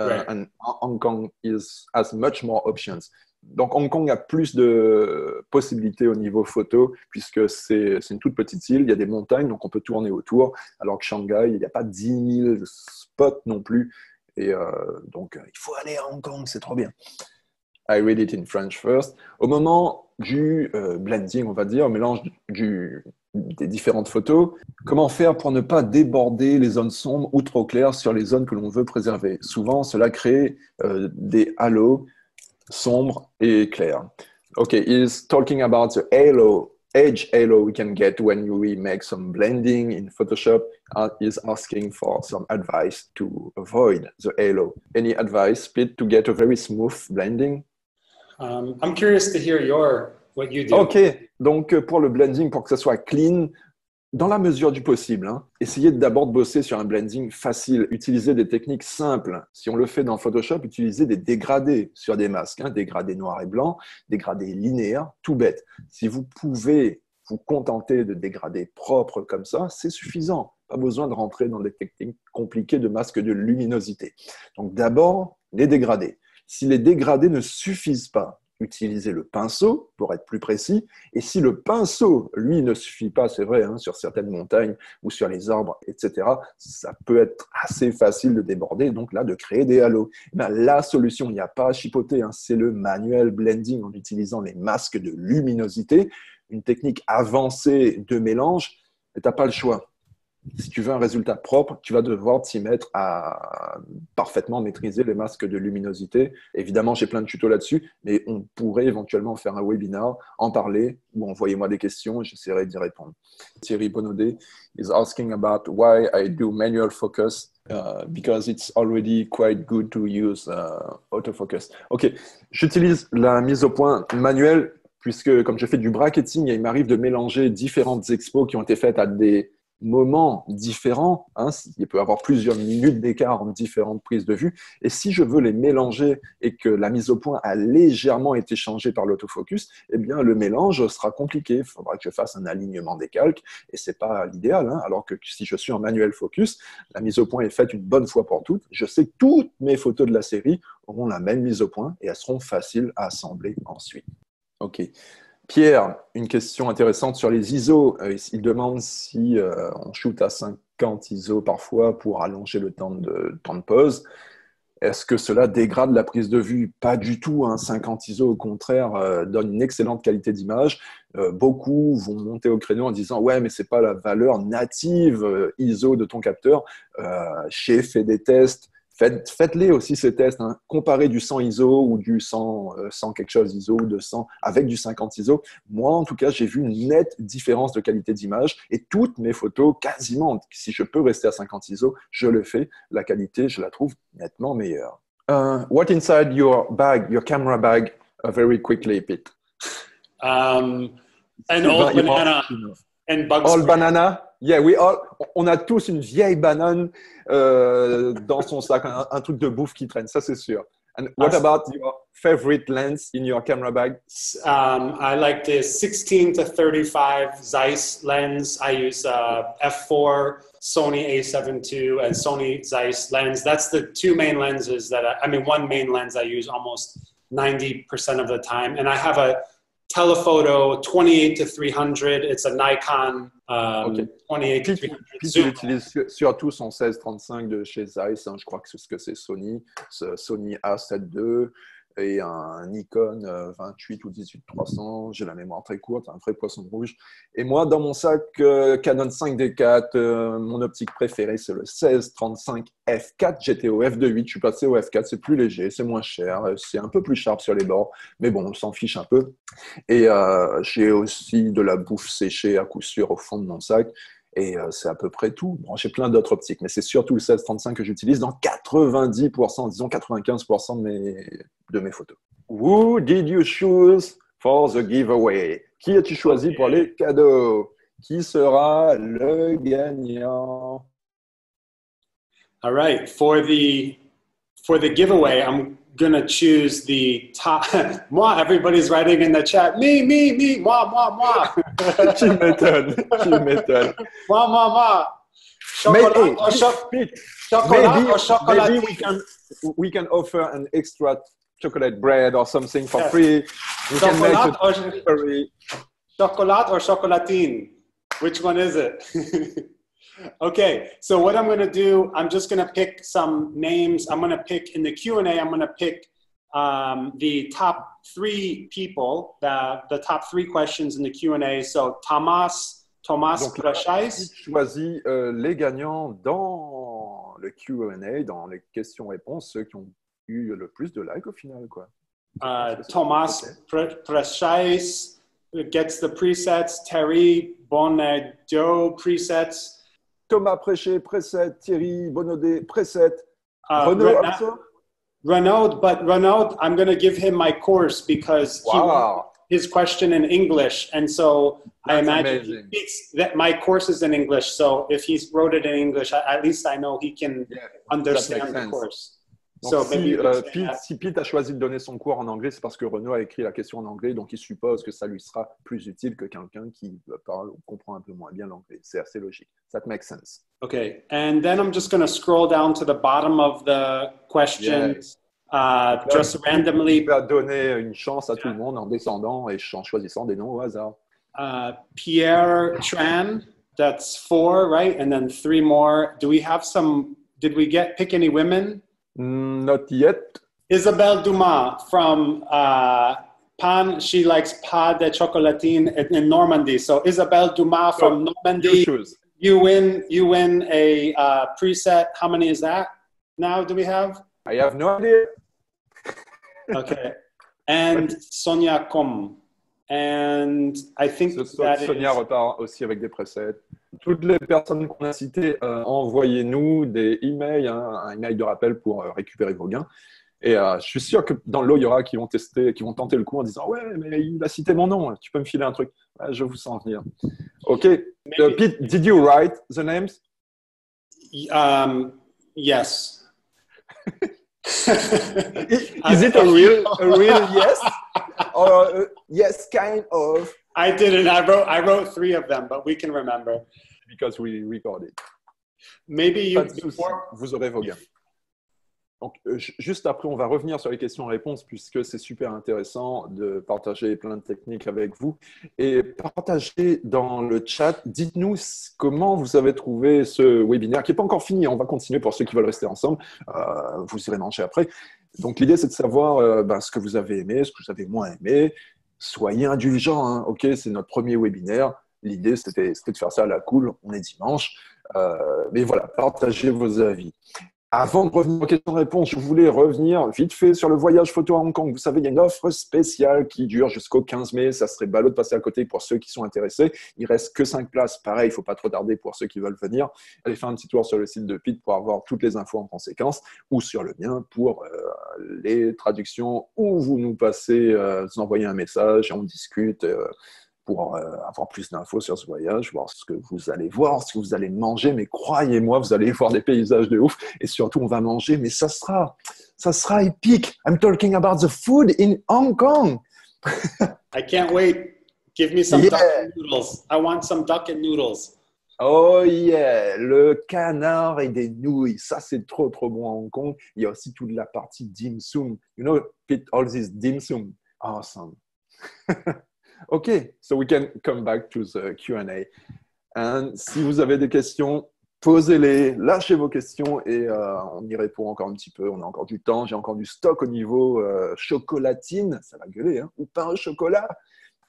uh, right. and Hong Kong is has much more options. Donc Hong Kong a plus de possibilités au niveau photo puisque c'est, c'est une toute petite île, il y a des montagnes donc on peut tourner autour, alors que Shanghai il n'y a pas dix mille spots non plus et euh, donc il faut aller à Hong Kong, c'est trop bien. I read it in French first. Au moment du euh, blending, on va dire, mélange du, des différentes photos, comment faire pour ne pas déborder les zones sombres ou trop claires sur les zones que l'on veut préserver? Souvent, cela crée euh, des halos sombres et clairs. Okay, he's talking about the halo, edge halo we can get when we make some blending in Photoshop. Uh, he's asking for some advice to avoid the halo. Any advice, Pete, to get a very smooth blending? Um, I'm curious to hear your, what you do. Ok, donc pour le blending, pour que ça soit clean, dans la mesure du possible, hein, essayez d'abord de bosser sur un blending facile, utilisez des techniques simples. Si on le fait dans Photoshop, utilisez des dégradés sur des masques, hein, dégradés noirs et blancs, dégradés linéaires, tout bête. Si vous pouvez vous contenter de dégradés propres comme ça, c'est suffisant. Pas besoin de rentrer dans des techniques compliquées de masque de luminosité. Donc d'abord, les dégradés. Si les dégradés ne suffisent pas, utilisez le pinceau pour être plus précis. Et si le pinceau, lui, ne suffit pas, c'est vrai, hein, sur certaines montagnes ou sur les arbres, et cetera, ça peut être assez facile de déborder, donc là, de créer des halos. Bien, la solution, il n'y a pas à chipoter, hein, c'est le manuel blending en utilisant les masques de luminosité, une technique avancée de mélange, mais tu n'as pas le choix. Si tu veux un résultat propre, tu vas devoir t'y mettre à parfaitement maîtriser les masques de luminosité. Évidemment, j'ai plein de tutos là-dessus, mais on pourrait éventuellement faire un webinar, en parler, ou envoyez-moi des questions, j'essaierai d'y répondre. Thierry Bonaudet is asking about why I do manual focus uh, because it's already quite good to use uh, autofocus. Ok, j'utilise la mise au point manuelle puisque comme je fais du bracketing, il m'arrive de mélanger différentes expos qui ont été faites à des moments différents, hein, il peut y avoir plusieurs minutes d'écart entre différentes prises de vue, et si je veux les mélanger et que la mise au point a légèrement été changée par l'autofocus, eh bien le mélange sera compliqué, il faudra que je fasse un alignement des calques, et c'est pas l'idéal, hein, alors que si je suis en manuel focus, la mise au point est faite une bonne fois pour toutes, je sais que toutes mes photos de la série auront la même mise au point, et elles seront faciles à assembler ensuite. Ok. Pierre, une question intéressante sur les I S O. Il demande si euh, on shoot à cinquante I S O parfois pour allonger le temps de, le temps de pause. Est-ce que cela dégrade la prise de vue? Pas du tout. Hein. cinquante I S O, au contraire, euh, donne une excellente qualité d'image. Euh, beaucoup vont monter au créneau en disant « Ouais, mais ce n'est pas la valeur native euh, I S O de ton capteur. Euh, j'ai fait des tests. » Faites-les aussi ces tests, hein. Comparez du cent I S O ou du cent, cent quelque chose I S O ou deux cents avec du cinquante I S O. Moi, en tout cas, j'ai vu une nette différence de qualité d'image et toutes mes photos, quasiment, si je peux rester à cinquante I S O, je le fais. La qualité, je la trouve nettement meilleure. Uh, what inside your bag, your camera bag, uh, very quickly, Pete? Um, an old banana and bug spray. Old banana? Yeah, we all, on a tous une vieille banane euh, dans son sac, un, un truc de bouffe qui traîne, ça c'est sûr. And what about your favorite lens in your camera bag? Um, I like the sixteen to thirty-five Zeiss lens. I use uh, F four, Sony A seven two, and Sony Zeiss lens. That's the two main lenses that I, I mean, one main lens I use almost ninety percent of the time, and I have a telephoto twenty-eight to three hundred, it's a Nikon um, okay. twenty-eight to three hundred. Zoom. J'utilise surtout son seize trente-cinq de chez Zeiss, hein, je crois que c'est ce que c'est Sony, ce Sony A sept deux et un Nikon vingt-huit ou dix-huit trois cents, j'ai la mémoire très courte, un vrai poisson rouge. Et moi, dans mon sac euh, Canon cinq D quatre, euh, mon optique préférée, c'est le seize trente-cinq F quatre. J'étais au F deux point huit, je suis passé au F quatre, c'est plus léger, c'est moins cher, c'est un peu plus sharp sur les bords, mais bon, on s'en fiche un peu. Et euh, j'ai aussi de la bouffe séchée à coup sûr au fond de mon sac. Et c'est à peu près tout. Bon, j'ai plein d'autres optiques, mais c'est surtout le seize trente-cinq que j'utilise dans quatre-vingt-dix pour cent, disons quatre-vingt-quinze pour cent de mes, de mes photos. Who did you choose for the giveaway? Qui as-tu choisi pour les cadeaux? Qui sera le gagnant? All right, for the, for the giveaway, I'm going to choose the top. Moi, everybody's writing in the chat. Me, me, me, moi, moi, moi. Tu m'étonnes, tu m'étonnes. Moi, moi, moi. Chocolat maybe, or cho chocolat maybe, or chocolat. Maybe we can, we can offer an extra chocolate bread or something for yes. free. We chocolat can make or free. Chocolat or chocolatine? Which one is it? Okay, so what I'm going to do, I'm just going to pick some names. I'm going to pick in the Q and A, I'm going to pick um, the top three people, the, the top three questions in the Q and A. So Thomas, Thomas Préchais. Choisis euh, les gagnants dans le Q and A, dans les questions-réponses, ceux qui ont eu le plus de likes au final, quoi. Uh, Thomas Préchais gets the presets, Thierry Bonaudet presets. Thomas Préchais, preset, Thierry Bonaudet, preset, uh, Renaud Rena also? Renaud, but Renaud, I'm going to give him my course because wow. he wrote his question in English. And so that's I imagine amazing. He speaks that my course is in English. So if he's wrote it in English, I, at least I know he can yeah, understand the course. Donc, so si, uh, Pete, si Pete a choisi de donner son cours en anglais, c'est parce que Renaud a écrit la question en anglais, donc il suppose que ça lui sera plus utile que quelqu'un qui parle ou comprend un peu moins bien l'anglais. C'est assez logique. That makes sense. Okay, and then I'm just going to scroll down to the bottom of the questions, yeah. uh, just Pete, randomly. Il va donner une chance à yeah. tout le monde en descendant et en choisissant des noms au hasard. Uh, Pierre Tran, that's four, right? And then three more. Do we have some? Did we get pick any women? Not yet. Isabelle Dumas from uh, Pan. She likes pas de chocolatine in Normandy. So Isabelle Dumas from oh, Normandy, you, you win. You win a uh, preset. How many is that now? Do we have? I have no idea. Okay. And Sonia Com. And I think so, so, that Sonia is... repart aussi avec des presets. Toutes les personnes qu'on a citées, euh, envoyez-nous des emails, hein, un email de rappel pour euh, récupérer vos gains. Et euh, je suis sûr que dans l'eau, il y aura qui vont tester, qui vont tenter le coup en disant « Ouais, mais il a cité mon nom, tu peux me filer un truc. Ah, » Je vous sens venir. OK. Uh, Pete, did you write the names? Um, yes. Is it a real, a real yes? Or uh, yes, kind of. I didn't. I wrote. I wrote three of them, but we can remember because we recorded. Maybe you. Before... Vous aurez vos gains. Donc, juste après, on va revenir sur les questions-réponses puisque c'est super intéressant de partager plein de techniques avec vous. Et partagez dans le chat, dites-nous comment vous avez trouvé ce webinaire qui n'est pas encore fini. On va continuer pour ceux qui veulent rester ensemble. Euh, vous irez manger après. Donc, l'idée, c'est de savoir euh, ben, ce que vous avez aimé, ce que vous avez moins aimé. Soyez indulgents. Hein. OK, c'est notre premier webinaire. L'idée, c'était de faire ça à la cool. On est dimanche. Euh, mais voilà, partagez vos avis. Avant de revenir aux questions-réponses, je voulais revenir vite fait sur le voyage photo à Hong Kong. Vous savez, il y a une offre spéciale qui dure jusqu'au quinze mai. Ça serait ballot de passer à côté pour ceux qui sont intéressés. Il reste que cinq places. Pareil, il ne faut pas trop tarder pour ceux qui veulent venir. Allez faire un petit tour sur le site de Pete pour avoir toutes les infos en conséquence ou sur le mien pour euh, les traductions où vous nous passez, euh, vous envoyez un message et on discute. Euh, pour euh, avoir plus d'infos sur ce voyage, voir ce que vous allez voir, ce que vous allez manger. Mais croyez-moi, vous allez voir des paysages de ouf. Et surtout, on va manger, mais ça sera, ça sera épique. I'm talking about the food in Hong Kong. I can't wait. Give me some yeah. duck and noodles. I want some duck and noodles. Oh yeah, le canard et des nouilles. Ça, c'est trop, trop bon à Hong Kong. Il y a aussi toute la partie dim sum. You know, all this dim sum. Awesome. OK, so we can come back to the Q and A. And si vous avez des questions, posez-les, lâchez vos questions et euh, on y répond encore un petit peu. On a encore du temps, j'ai encore du stock au niveau euh, chocolatine. Ça va gueuler, hein? Ou pain au chocolat.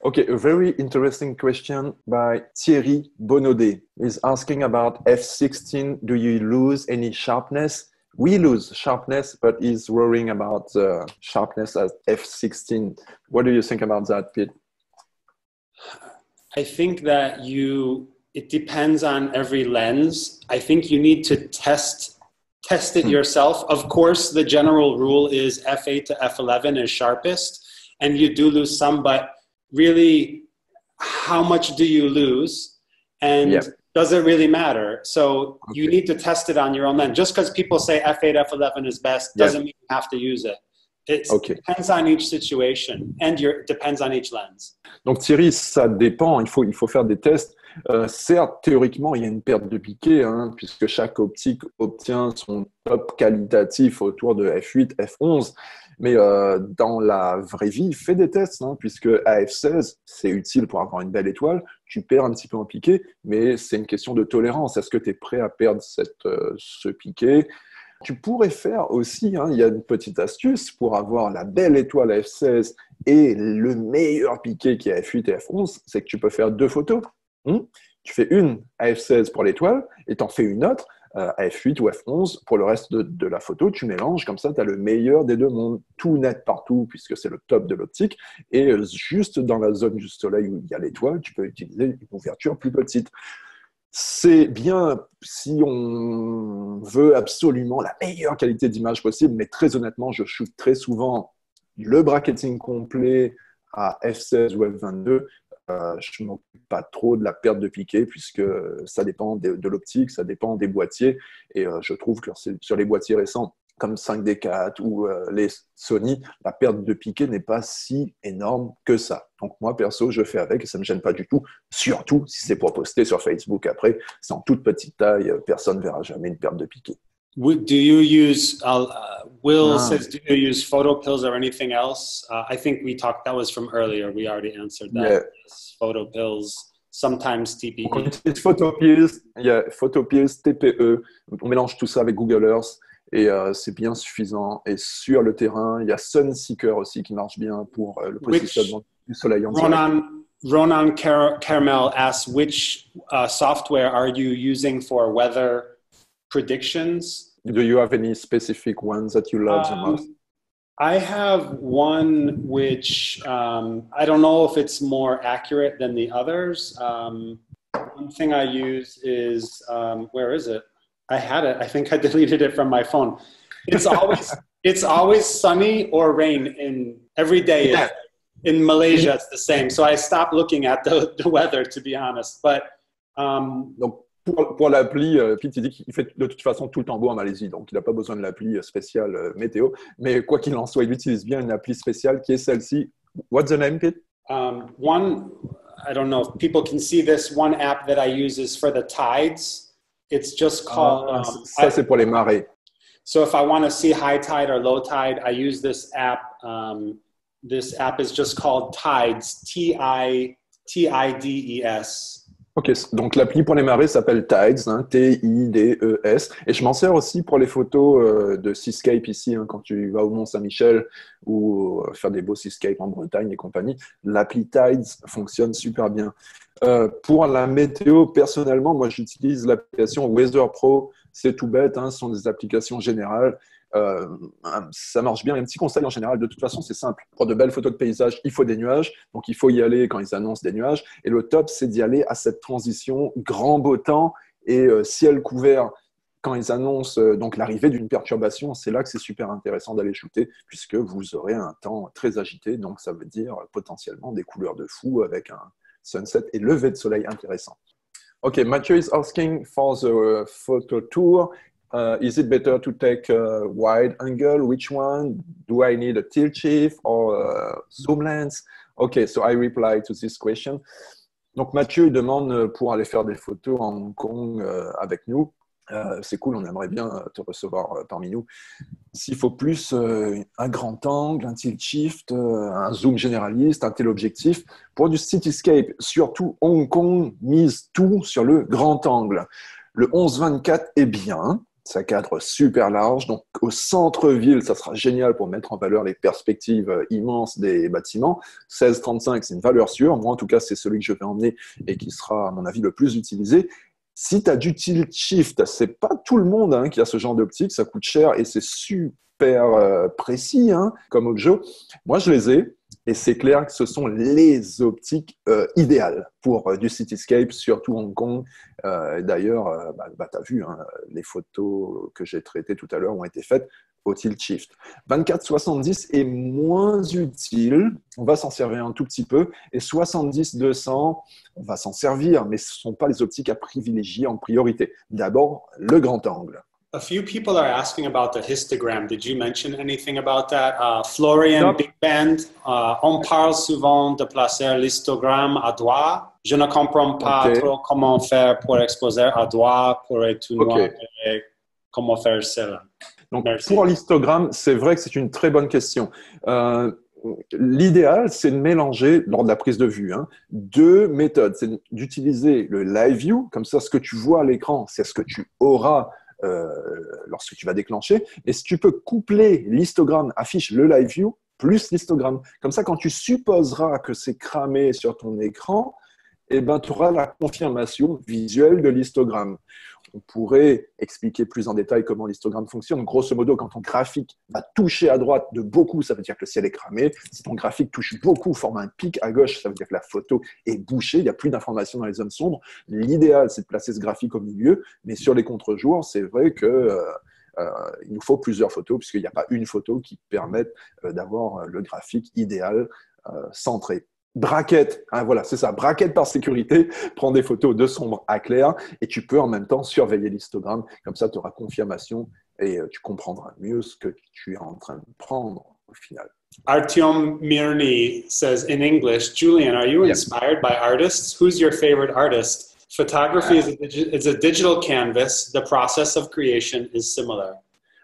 OK, a very interesting question by Thierry Bonaudet. He's asking about F sixteen. Do you lose any sharpness? We lose sharpness, but he's worrying about uh, sharpness at F sixteen. What do you think about that, Pete? I think that you, it depends on every lens. I think you need to test, test it yourself. Of course, the general rule is F eight to F eleven is sharpest, and you do lose some, but really, how much do you lose? And yep. does it really matter? So okay. you need to test it on your own lens. Just because people say F eight, F eleven is best doesn't yep. mean you have to use it. It okay. depends on each situation and your, depends on each lens. Donc Thierry, ça dépend, il faut, il faut faire des tests. Euh, certes, théoriquement, il y a une perte de piqué, hein, puisque chaque optique obtient son top qualitatif autour de F huit, F onze. Mais euh, dans la vraie vie, fais des tests, hein, puisque à F seize, c'est utile pour avoir une belle étoile. Tu perds un petit peu en piqué, mais c'est une question de tolérance. Est-ce que tu es prêt à perdre cette, euh, ce piqué? Tu pourrais faire aussi, hein, il y a une petite astuce pour avoir la belle étoile à F seize et le meilleur piqué qui est à F huit et F onze, c'est que tu peux faire deux photos. Hmm? Tu fais une à F seize pour l'étoile et tu en fais une autre euh, à F huit ou F onze pour le reste de, de la photo. Tu mélanges, comme ça tu as le meilleur des deux mondes, tout net partout puisque c'est le top de l'optique. Et juste dans la zone du soleil où il y a l'étoile, tu peux utiliser une ouverture plus petite. C'est bien si on veut absolument la meilleure qualité d'image possible, mais très honnêtement, je shoot très souvent le bracketing complet à F seize ou F vingt-deux. Euh, je ne m'occupe pas trop de la perte de piqué puisque ça dépend de, de l'optique, ça dépend des boîtiers. Et euh, je trouve que sur les boîtiers récents, comme cinq D quatre ou euh, les Sony, la perte de piqué n'est pas si énorme que ça. Donc moi, perso, je fais avec et ça ne me gêne pas du tout, surtout si c'est pour poster sur Facebook après. C'est en toute petite taille, personne ne verra jamais une perte de piqué. Do you use, uh, Will ah. says, do you use Photopills or anything else? Uh, I think we talked, that was from earlier, we already answered that. Yeah. Yes, Photopills, sometimes T P E. On utilise Photopills, il y a Photopills, T P E, on mélange tout ça avec Google Earth et euh, c'est bien suffisant. Et sur le terrain, il y a Sunseeker aussi qui marche bien pour euh, le positionnement du soleil en direct. Ronan Car Carmel asks, which uh, software are you using for weather predictions? Do you have any specific ones that you love um, the most? I have one which um, I don't know if it's more accurate than the others. Um, one thing I use is, um, where is it? I had it. I think I deleted it from my phone. It's always, it's always sunny or rain in every day. Yeah. In Malaysia, it's the same. So I stopped looking at the, the weather, to be honest. But um, nope. Pour, pour l'appli, Pete dit qu'il fait de toute façon tout le temps beau en Malaisie, donc il n'a pas besoin de l'appli spéciale euh, météo. Mais quoi qu'il en soit, il utilise bien une appli spéciale qui est celle-ci. What's the name, Pete? Um, one, I don't know if people can see this. One app that I use is for the tides. It's just called. Ah, um, ça c'est pour les marées. So if I want to see high tide or low tide, I use this app. Um, this app is just called Tides. T I D E S. Ok, donc l'appli pour les marées s'appelle Tides, hein, T I D E S, et je m'en sers aussi pour les photos euh, de seascape ici, hein, quand tu vas au Mont-Saint-Michel ou euh, faire des beaux seascapes en Bretagne et compagnie, l'appli Tides fonctionne super bien. Euh, pour la météo, personnellement, moi j'utilise l'application Weather Pro, c'est tout bête, hein, ce sont des applications générales. Euh, ça marche bien. Et un petit conseil en général, de toute façon, c'est simple. Pour de belles photos de paysage, il faut des nuages. Donc, il faut y aller quand ils annoncent des nuages. Et le top, c'est d'y aller à cette transition grand beau temps et euh, ciel couvert. Quand ils annoncent euh, donc l'arrivée d'une perturbation, c'est là que c'est super intéressant d'aller shooter puisque vous aurez un temps très agité. Donc, ça veut dire euh, potentiellement des couleurs de fou avec un sunset et lever de soleil intéressant. Ok, Mathieu is asking for the photo tour. Uh, is it better to take a wide angle? Which one? Do I need a tilt shift or a zoom lens? Okay, so I reply to this question. Donc Mathieu demande pour aller faire des photos en Hong Kong euh, avec nous. Euh, c'est cool, on aimerait bien te recevoir euh, parmi nous. S'il faut plus euh, un grand angle, un tilt shift, euh, un zoom généraliste, un téléobjectif. Pour du cityscape, surtout Hong Kong mise tout sur le grand angle. Le onze vingt-quatre est bien. Ça cadre super large, donc au centre-ville, ça sera génial pour mettre en valeur les perspectives immenses des bâtiments. seize trente-cinq, c'est une valeur sûre. Moi, en tout cas, c'est celui que je vais emmener et qui sera, à mon avis, le plus utilisé. Si tu as du tilt shift, c'est pas tout le monde hein, qui a ce genre d'optique. Ça coûte cher et c'est super euh, précis hein, comme objet. Moi, je les ai. Et c'est clair que ce sont les optiques euh, idéales pour euh, du cityscape, surtout Hong Kong. Euh, D'ailleurs, euh, bah, bah, tu as vu, hein, les photos que j'ai traitées tout à l'heure ont été faites au tilt shift. vingt-quatre soixante-dix est moins utile, on va s'en servir un tout petit peu. Et soixante-dix deux cents, on va s'en servir, mais ce ne sont pas les optiques à privilégier en priorité. D'abord, le grand angle. A few people are asking about the histogram. Did you mention anything about that? Uh, Florian, nope. Big Band, uh, on parle souvent de placer l'histogramme à droite. Je ne comprends pas okay. trop comment faire pour exposer à droite, pour être tout noir, okay. et comment faire cela. Donc, merci. Pour l'histogramme, c'est vrai que c'est une très bonne question. Euh, L'idéal, c'est de mélanger, lors de la prise de vue, hein, deux méthodes. C'est d'utiliser le live view, comme ça, ce que tu vois à l'écran, c'est ce que tu auras Euh, lorsque tu vas déclencher, et si tu peux coupler l'histogramme, affiche le live view plus l'histogramme. Comme ça, quand tu supposeras que c'est cramé sur ton écran, eh ben, tu auras la confirmation visuelle de l'histogramme. On pourrait expliquer plus en détail comment l'histogramme fonctionne. Grosso modo, quand ton graphique va toucher à droite de beaucoup, ça veut dire que le ciel est cramé. Si ton graphique touche beaucoup, forme un pic à gauche, ça veut dire que la photo est bouchée, il n'y a plus d'informations dans les zones sombres. L'idéal, c'est de placer ce graphique au milieu, mais sur les contre-jours, c'est vrai que euh, euh, il nous faut plusieurs photos, puisqu'il n'y a pas une photo qui permette euh, d'avoir le graphique idéal euh, centré. Braquette, hein, voilà, c'est ça, braquette par sécurité, prends des photos de sombre à clair et tu peux en même temps surveiller l'histogramme, comme ça tu auras confirmation et tu comprendras mieux ce que tu es en train de prendre au final. Artyom Mirny says in English, Julian, are you inspired by artists? Who's your favorite artist? Photography is a, digi is a digital canvas. The process of creation is similar.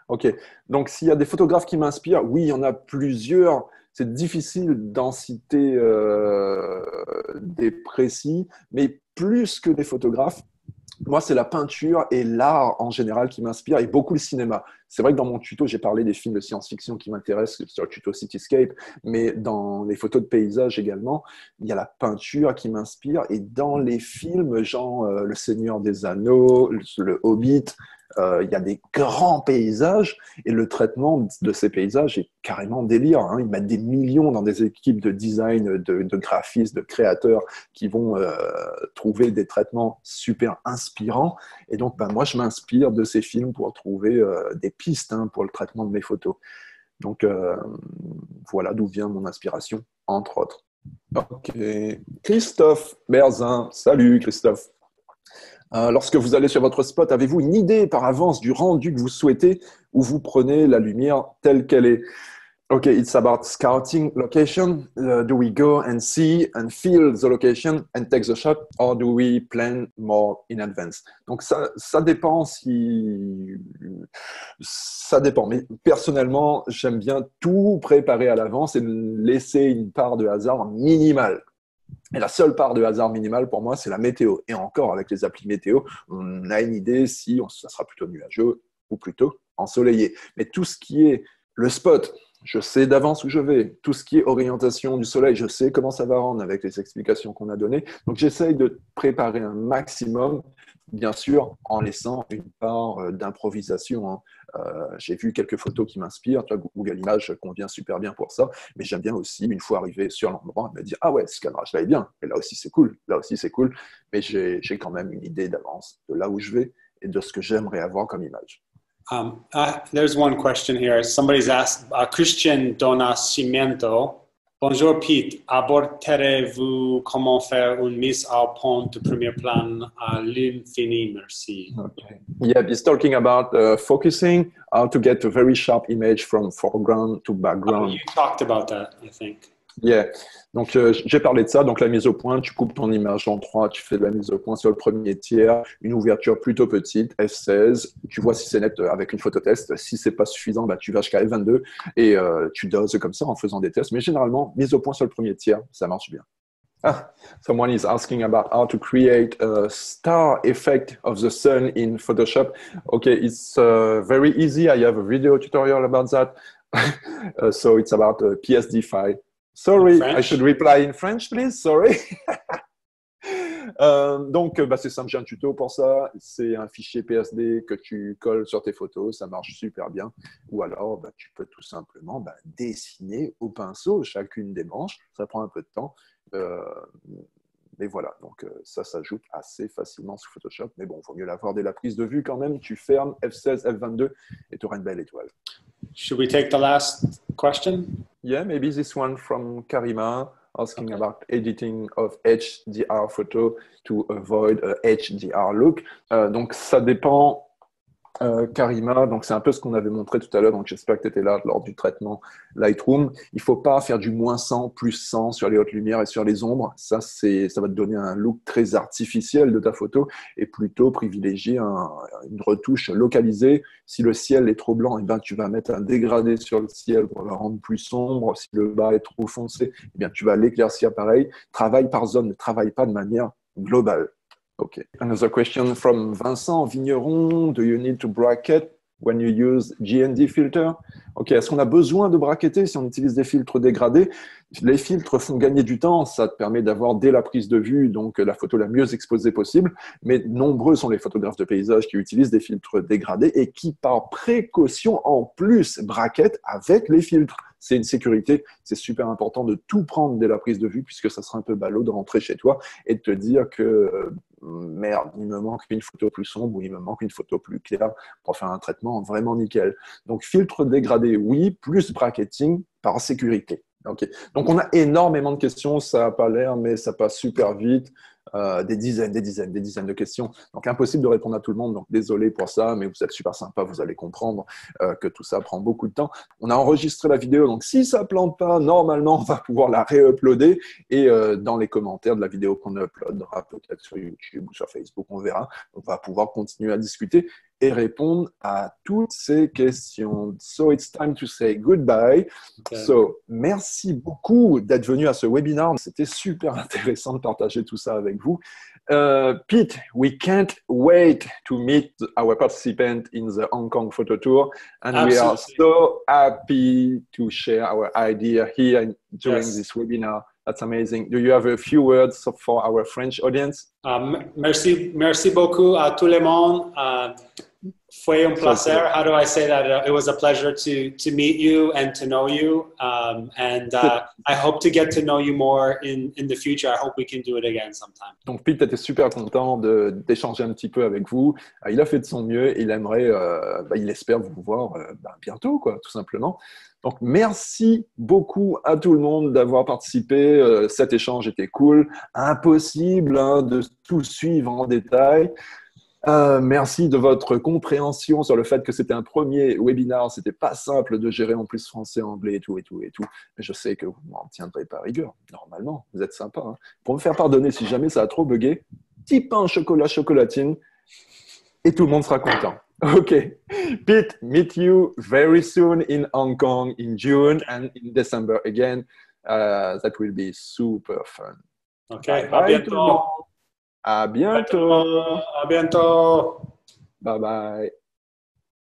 Ok, donc s'il y a des photographes qui m'inspirent, oui, il y en a plusieurs. C'est difficile d'en citer euh, des précis, mais plus que des photographes, moi, c'est la peinture et l'art en général qui m'inspire, et beaucoup le cinéma. C'est vrai que dans mon tuto, j'ai parlé des films de science-fiction qui m'intéressent, sur le tuto Cityscape, mais dans les photos de paysages également, il y a la peinture qui m'inspire, et dans les films, genre euh, Le Seigneur des Anneaux, le, le Hobbit, euh, il y a des grands paysages, et le traitement de ces paysages est carrément délire. Hein. Ils mettent des millions dans des équipes de design, de, de graphistes, de créateurs qui vont euh, trouver des traitements super inspirants. Et donc, ben, moi, je m'inspire de ces films pour trouver euh, des pistes hein, pour le traitement de mes photos. Donc, euh, voilà d'où vient mon inspiration, entre autres. Ok. Christophe Berzin. Salut, Christophe. Euh, lorsque vous allez sur votre spot, avez-vous une idée par avance du rendu que vous souhaitez ou vous prenez la lumière telle qu'elle est? Okay, it's about scouting location. Uh, do we go and see and feel the location and take the shot, or do we plan more in advance? Donc ça, ça dépend si... Ça dépend, mais personnellement, j'aime bien tout préparer à l'avance et laisser une part de hasard minimale. Et la seule part de hasard minimale pour moi, c'est la météo. Et encore, avec les applis météo, on a une idée si on, ça sera plutôt nuageux ou plutôt ensoleillé. Mais tout ce qui est le spot, je sais d'avance où je vais. Tout ce qui est orientation du soleil, je sais comment ça va rendre avec les explications qu'on a données. Donc, j'essaye de préparer un maximum, bien sûr, en laissant une part d'improvisation. Hein. Euh, j'ai vu quelques photos qui m'inspirent. Google Images convient super bien pour ça. Mais j'aime bien aussi, une fois arrivé sur l'endroit, me dire « Ah ouais, ce cadrage-là est bien. Et là aussi, c'est cool. Là aussi, c'est cool. » Mais j'ai quand même une idée d'avance de là où je vais et de ce que j'aimerais avoir comme image. Um, uh, there's one question here. Somebody's asked, uh, Christian Donacimento. Bonjour Pete, aborderez-vous comment faire une mise au point de premier plan à l'infini? Merci. Okay. Yeah, he's talking about uh, focusing, how to get a very sharp image from foreground to background. Oh, you talked about that, I think. Yeah. Donc, euh, j'ai parlé de ça. Donc, la mise au point, tu coupes ton image en trois, tu fais de la mise au point sur le premier tiers, une ouverture plutôt petite, F seize. Tu vois si c'est net avec une phototest. Si ce n'est pas suffisant, bah, tu vas jusqu'à F vingt-deux et euh, tu doses comme ça en faisant des tests. Mais généralement, mise au point sur le premier tiers, ça marche bien. Ah, someone is asking about how to create a star effect of the sun in Photoshop. Okay, it's uh, very easy. I have a video tutorial about that. uh, so, it's about a P S D file. Sorry, I should reply in French, please. Sorry. euh, donc, bah, c'est simple, j'ai un tuto pour ça. C'est un fichier P S D que tu colles sur tes photos. Ça marche super bien. Ou alors, bah, tu peux tout simplement bah, dessiner au pinceau chacune des manches. Ça prend un peu de temps. Euh, mais voilà, donc euh, ça s'ajoute assez facilement sous Photoshop. Mais bon, il vaut mieux l'avoir dès la prise de vue quand même. Tu fermes F seize, F vingt-deux et tu auras une belle étoile. Should we take the last question? Yeah, maybe this one from Karima asking okay. about editing of H D R photo to avoid a H D R look. Euh, donc ça dépend, euh, Karima. Donc c'est un peu ce qu'on avait montré tout à l'heure. Donc j'espère que tu étais là lors du traitement Lightroom. Il ne faut pas faire du moins cent, plus cent sur les hautes lumières et sur les ombres. Ça, c'est, ça va te donner un look très artificiel de ta photo et plutôt privilégier un, une retouche localisée. Si le ciel est trop blanc, eh bien, tu vas mettre un dégradé sur le ciel pour le rendre plus sombre. Si le bas est trop foncé, eh bien, tu vas l'éclaircir pareil. Travaille par zone, ne travaille pas de manière globale. Okay. Another question from Vincent Vigneron. Do you need to bracket when you use G N D filter? Okay. Est-ce qu'on a besoin de bracketer si on utilise des filtres dégradés? Les filtres font gagner du temps. Ça te permet d'avoir dès la prise de vue donc la photo la mieux exposée possible. Mais nombreux sont les photographes de paysage qui utilisent des filtres dégradés et qui, par précaution, en plus, bracketent avec les filtres. C'est une sécurité. C'est super important de tout prendre dès la prise de vue puisque ça sera un peu ballot de rentrer chez toi et de te dire que merde, il me manque une photo plus sombre ou il me manque une photo plus claire pour faire un traitement vraiment nickel. Donc, filtre dégradé, oui, plus bracketing par sécurité. Okay. Donc, on a énormément de questions. Ça n'a pas l'air, mais ça passe super vite. euh, des dizaines, des dizaines, des dizaines de questions. Donc, impossible de répondre à tout le monde. Donc, désolé pour ça, mais vous êtes super sympa, vous allez comprendre euh, que tout ça prend beaucoup de temps. On a enregistré la vidéo, donc si ça ne plante pas, normalement, on va pouvoir la réuploader. Et euh, dans les commentaires de la vidéo qu'on uploadera peut-être sur YouTube ou sur Facebook, on verra, on va pouvoir continuer à discuter et répondre à toutes ces questions. So, it's time to say goodbye. Okay. So, merci beaucoup d'être venu à ce webinaire. C'était super intéressant de partager tout ça avec vous. Uh, Pete, we can't wait to meet our participant in the Hong Kong photo tour. And absolutely, we are so happy to share our idea here in, during yes. this webinar. That's amazing. Do you have a few words for our French audience? Um, merci, merci beaucoup à tout le monde. Uh, Foi un plaisir. How do I say that? Uh, it was a pleasure to, to meet you and to know you. Um, and uh, I hope to get to know you more in, in the future. I hope we can do it again sometime. Donc, Pete était super content d'échanger un petit peu avec vous. Uh, il a fait de son mieux. Il aimerait, euh, bah, il espère vous voir euh, bah, bientôt, quoi, tout simplement. Donc, merci beaucoup à tout le monde d'avoir participé. Euh, cet échange était cool. Impossible hein, de tout suivre en détail. Euh, merci de votre compréhension sur le fait que c'était un premier webinar. C'était pas simple de gérer en plus français, anglais et tout et tout et tout. Mais je sais que vous m'en tiendrez par rigueur. Normalement, vous êtes sympa. Hein. Pour me faire pardonner si jamais ça a trop bugué, petit pain chocolat chocolatine et tout le monde sera content. Ok. Pete, meet you very soon in Hong Kong in June and in December again. Uh, that will be super fun. Ok. Bye bye, à bientôt. À bientôt. À bientôt. Bye bye.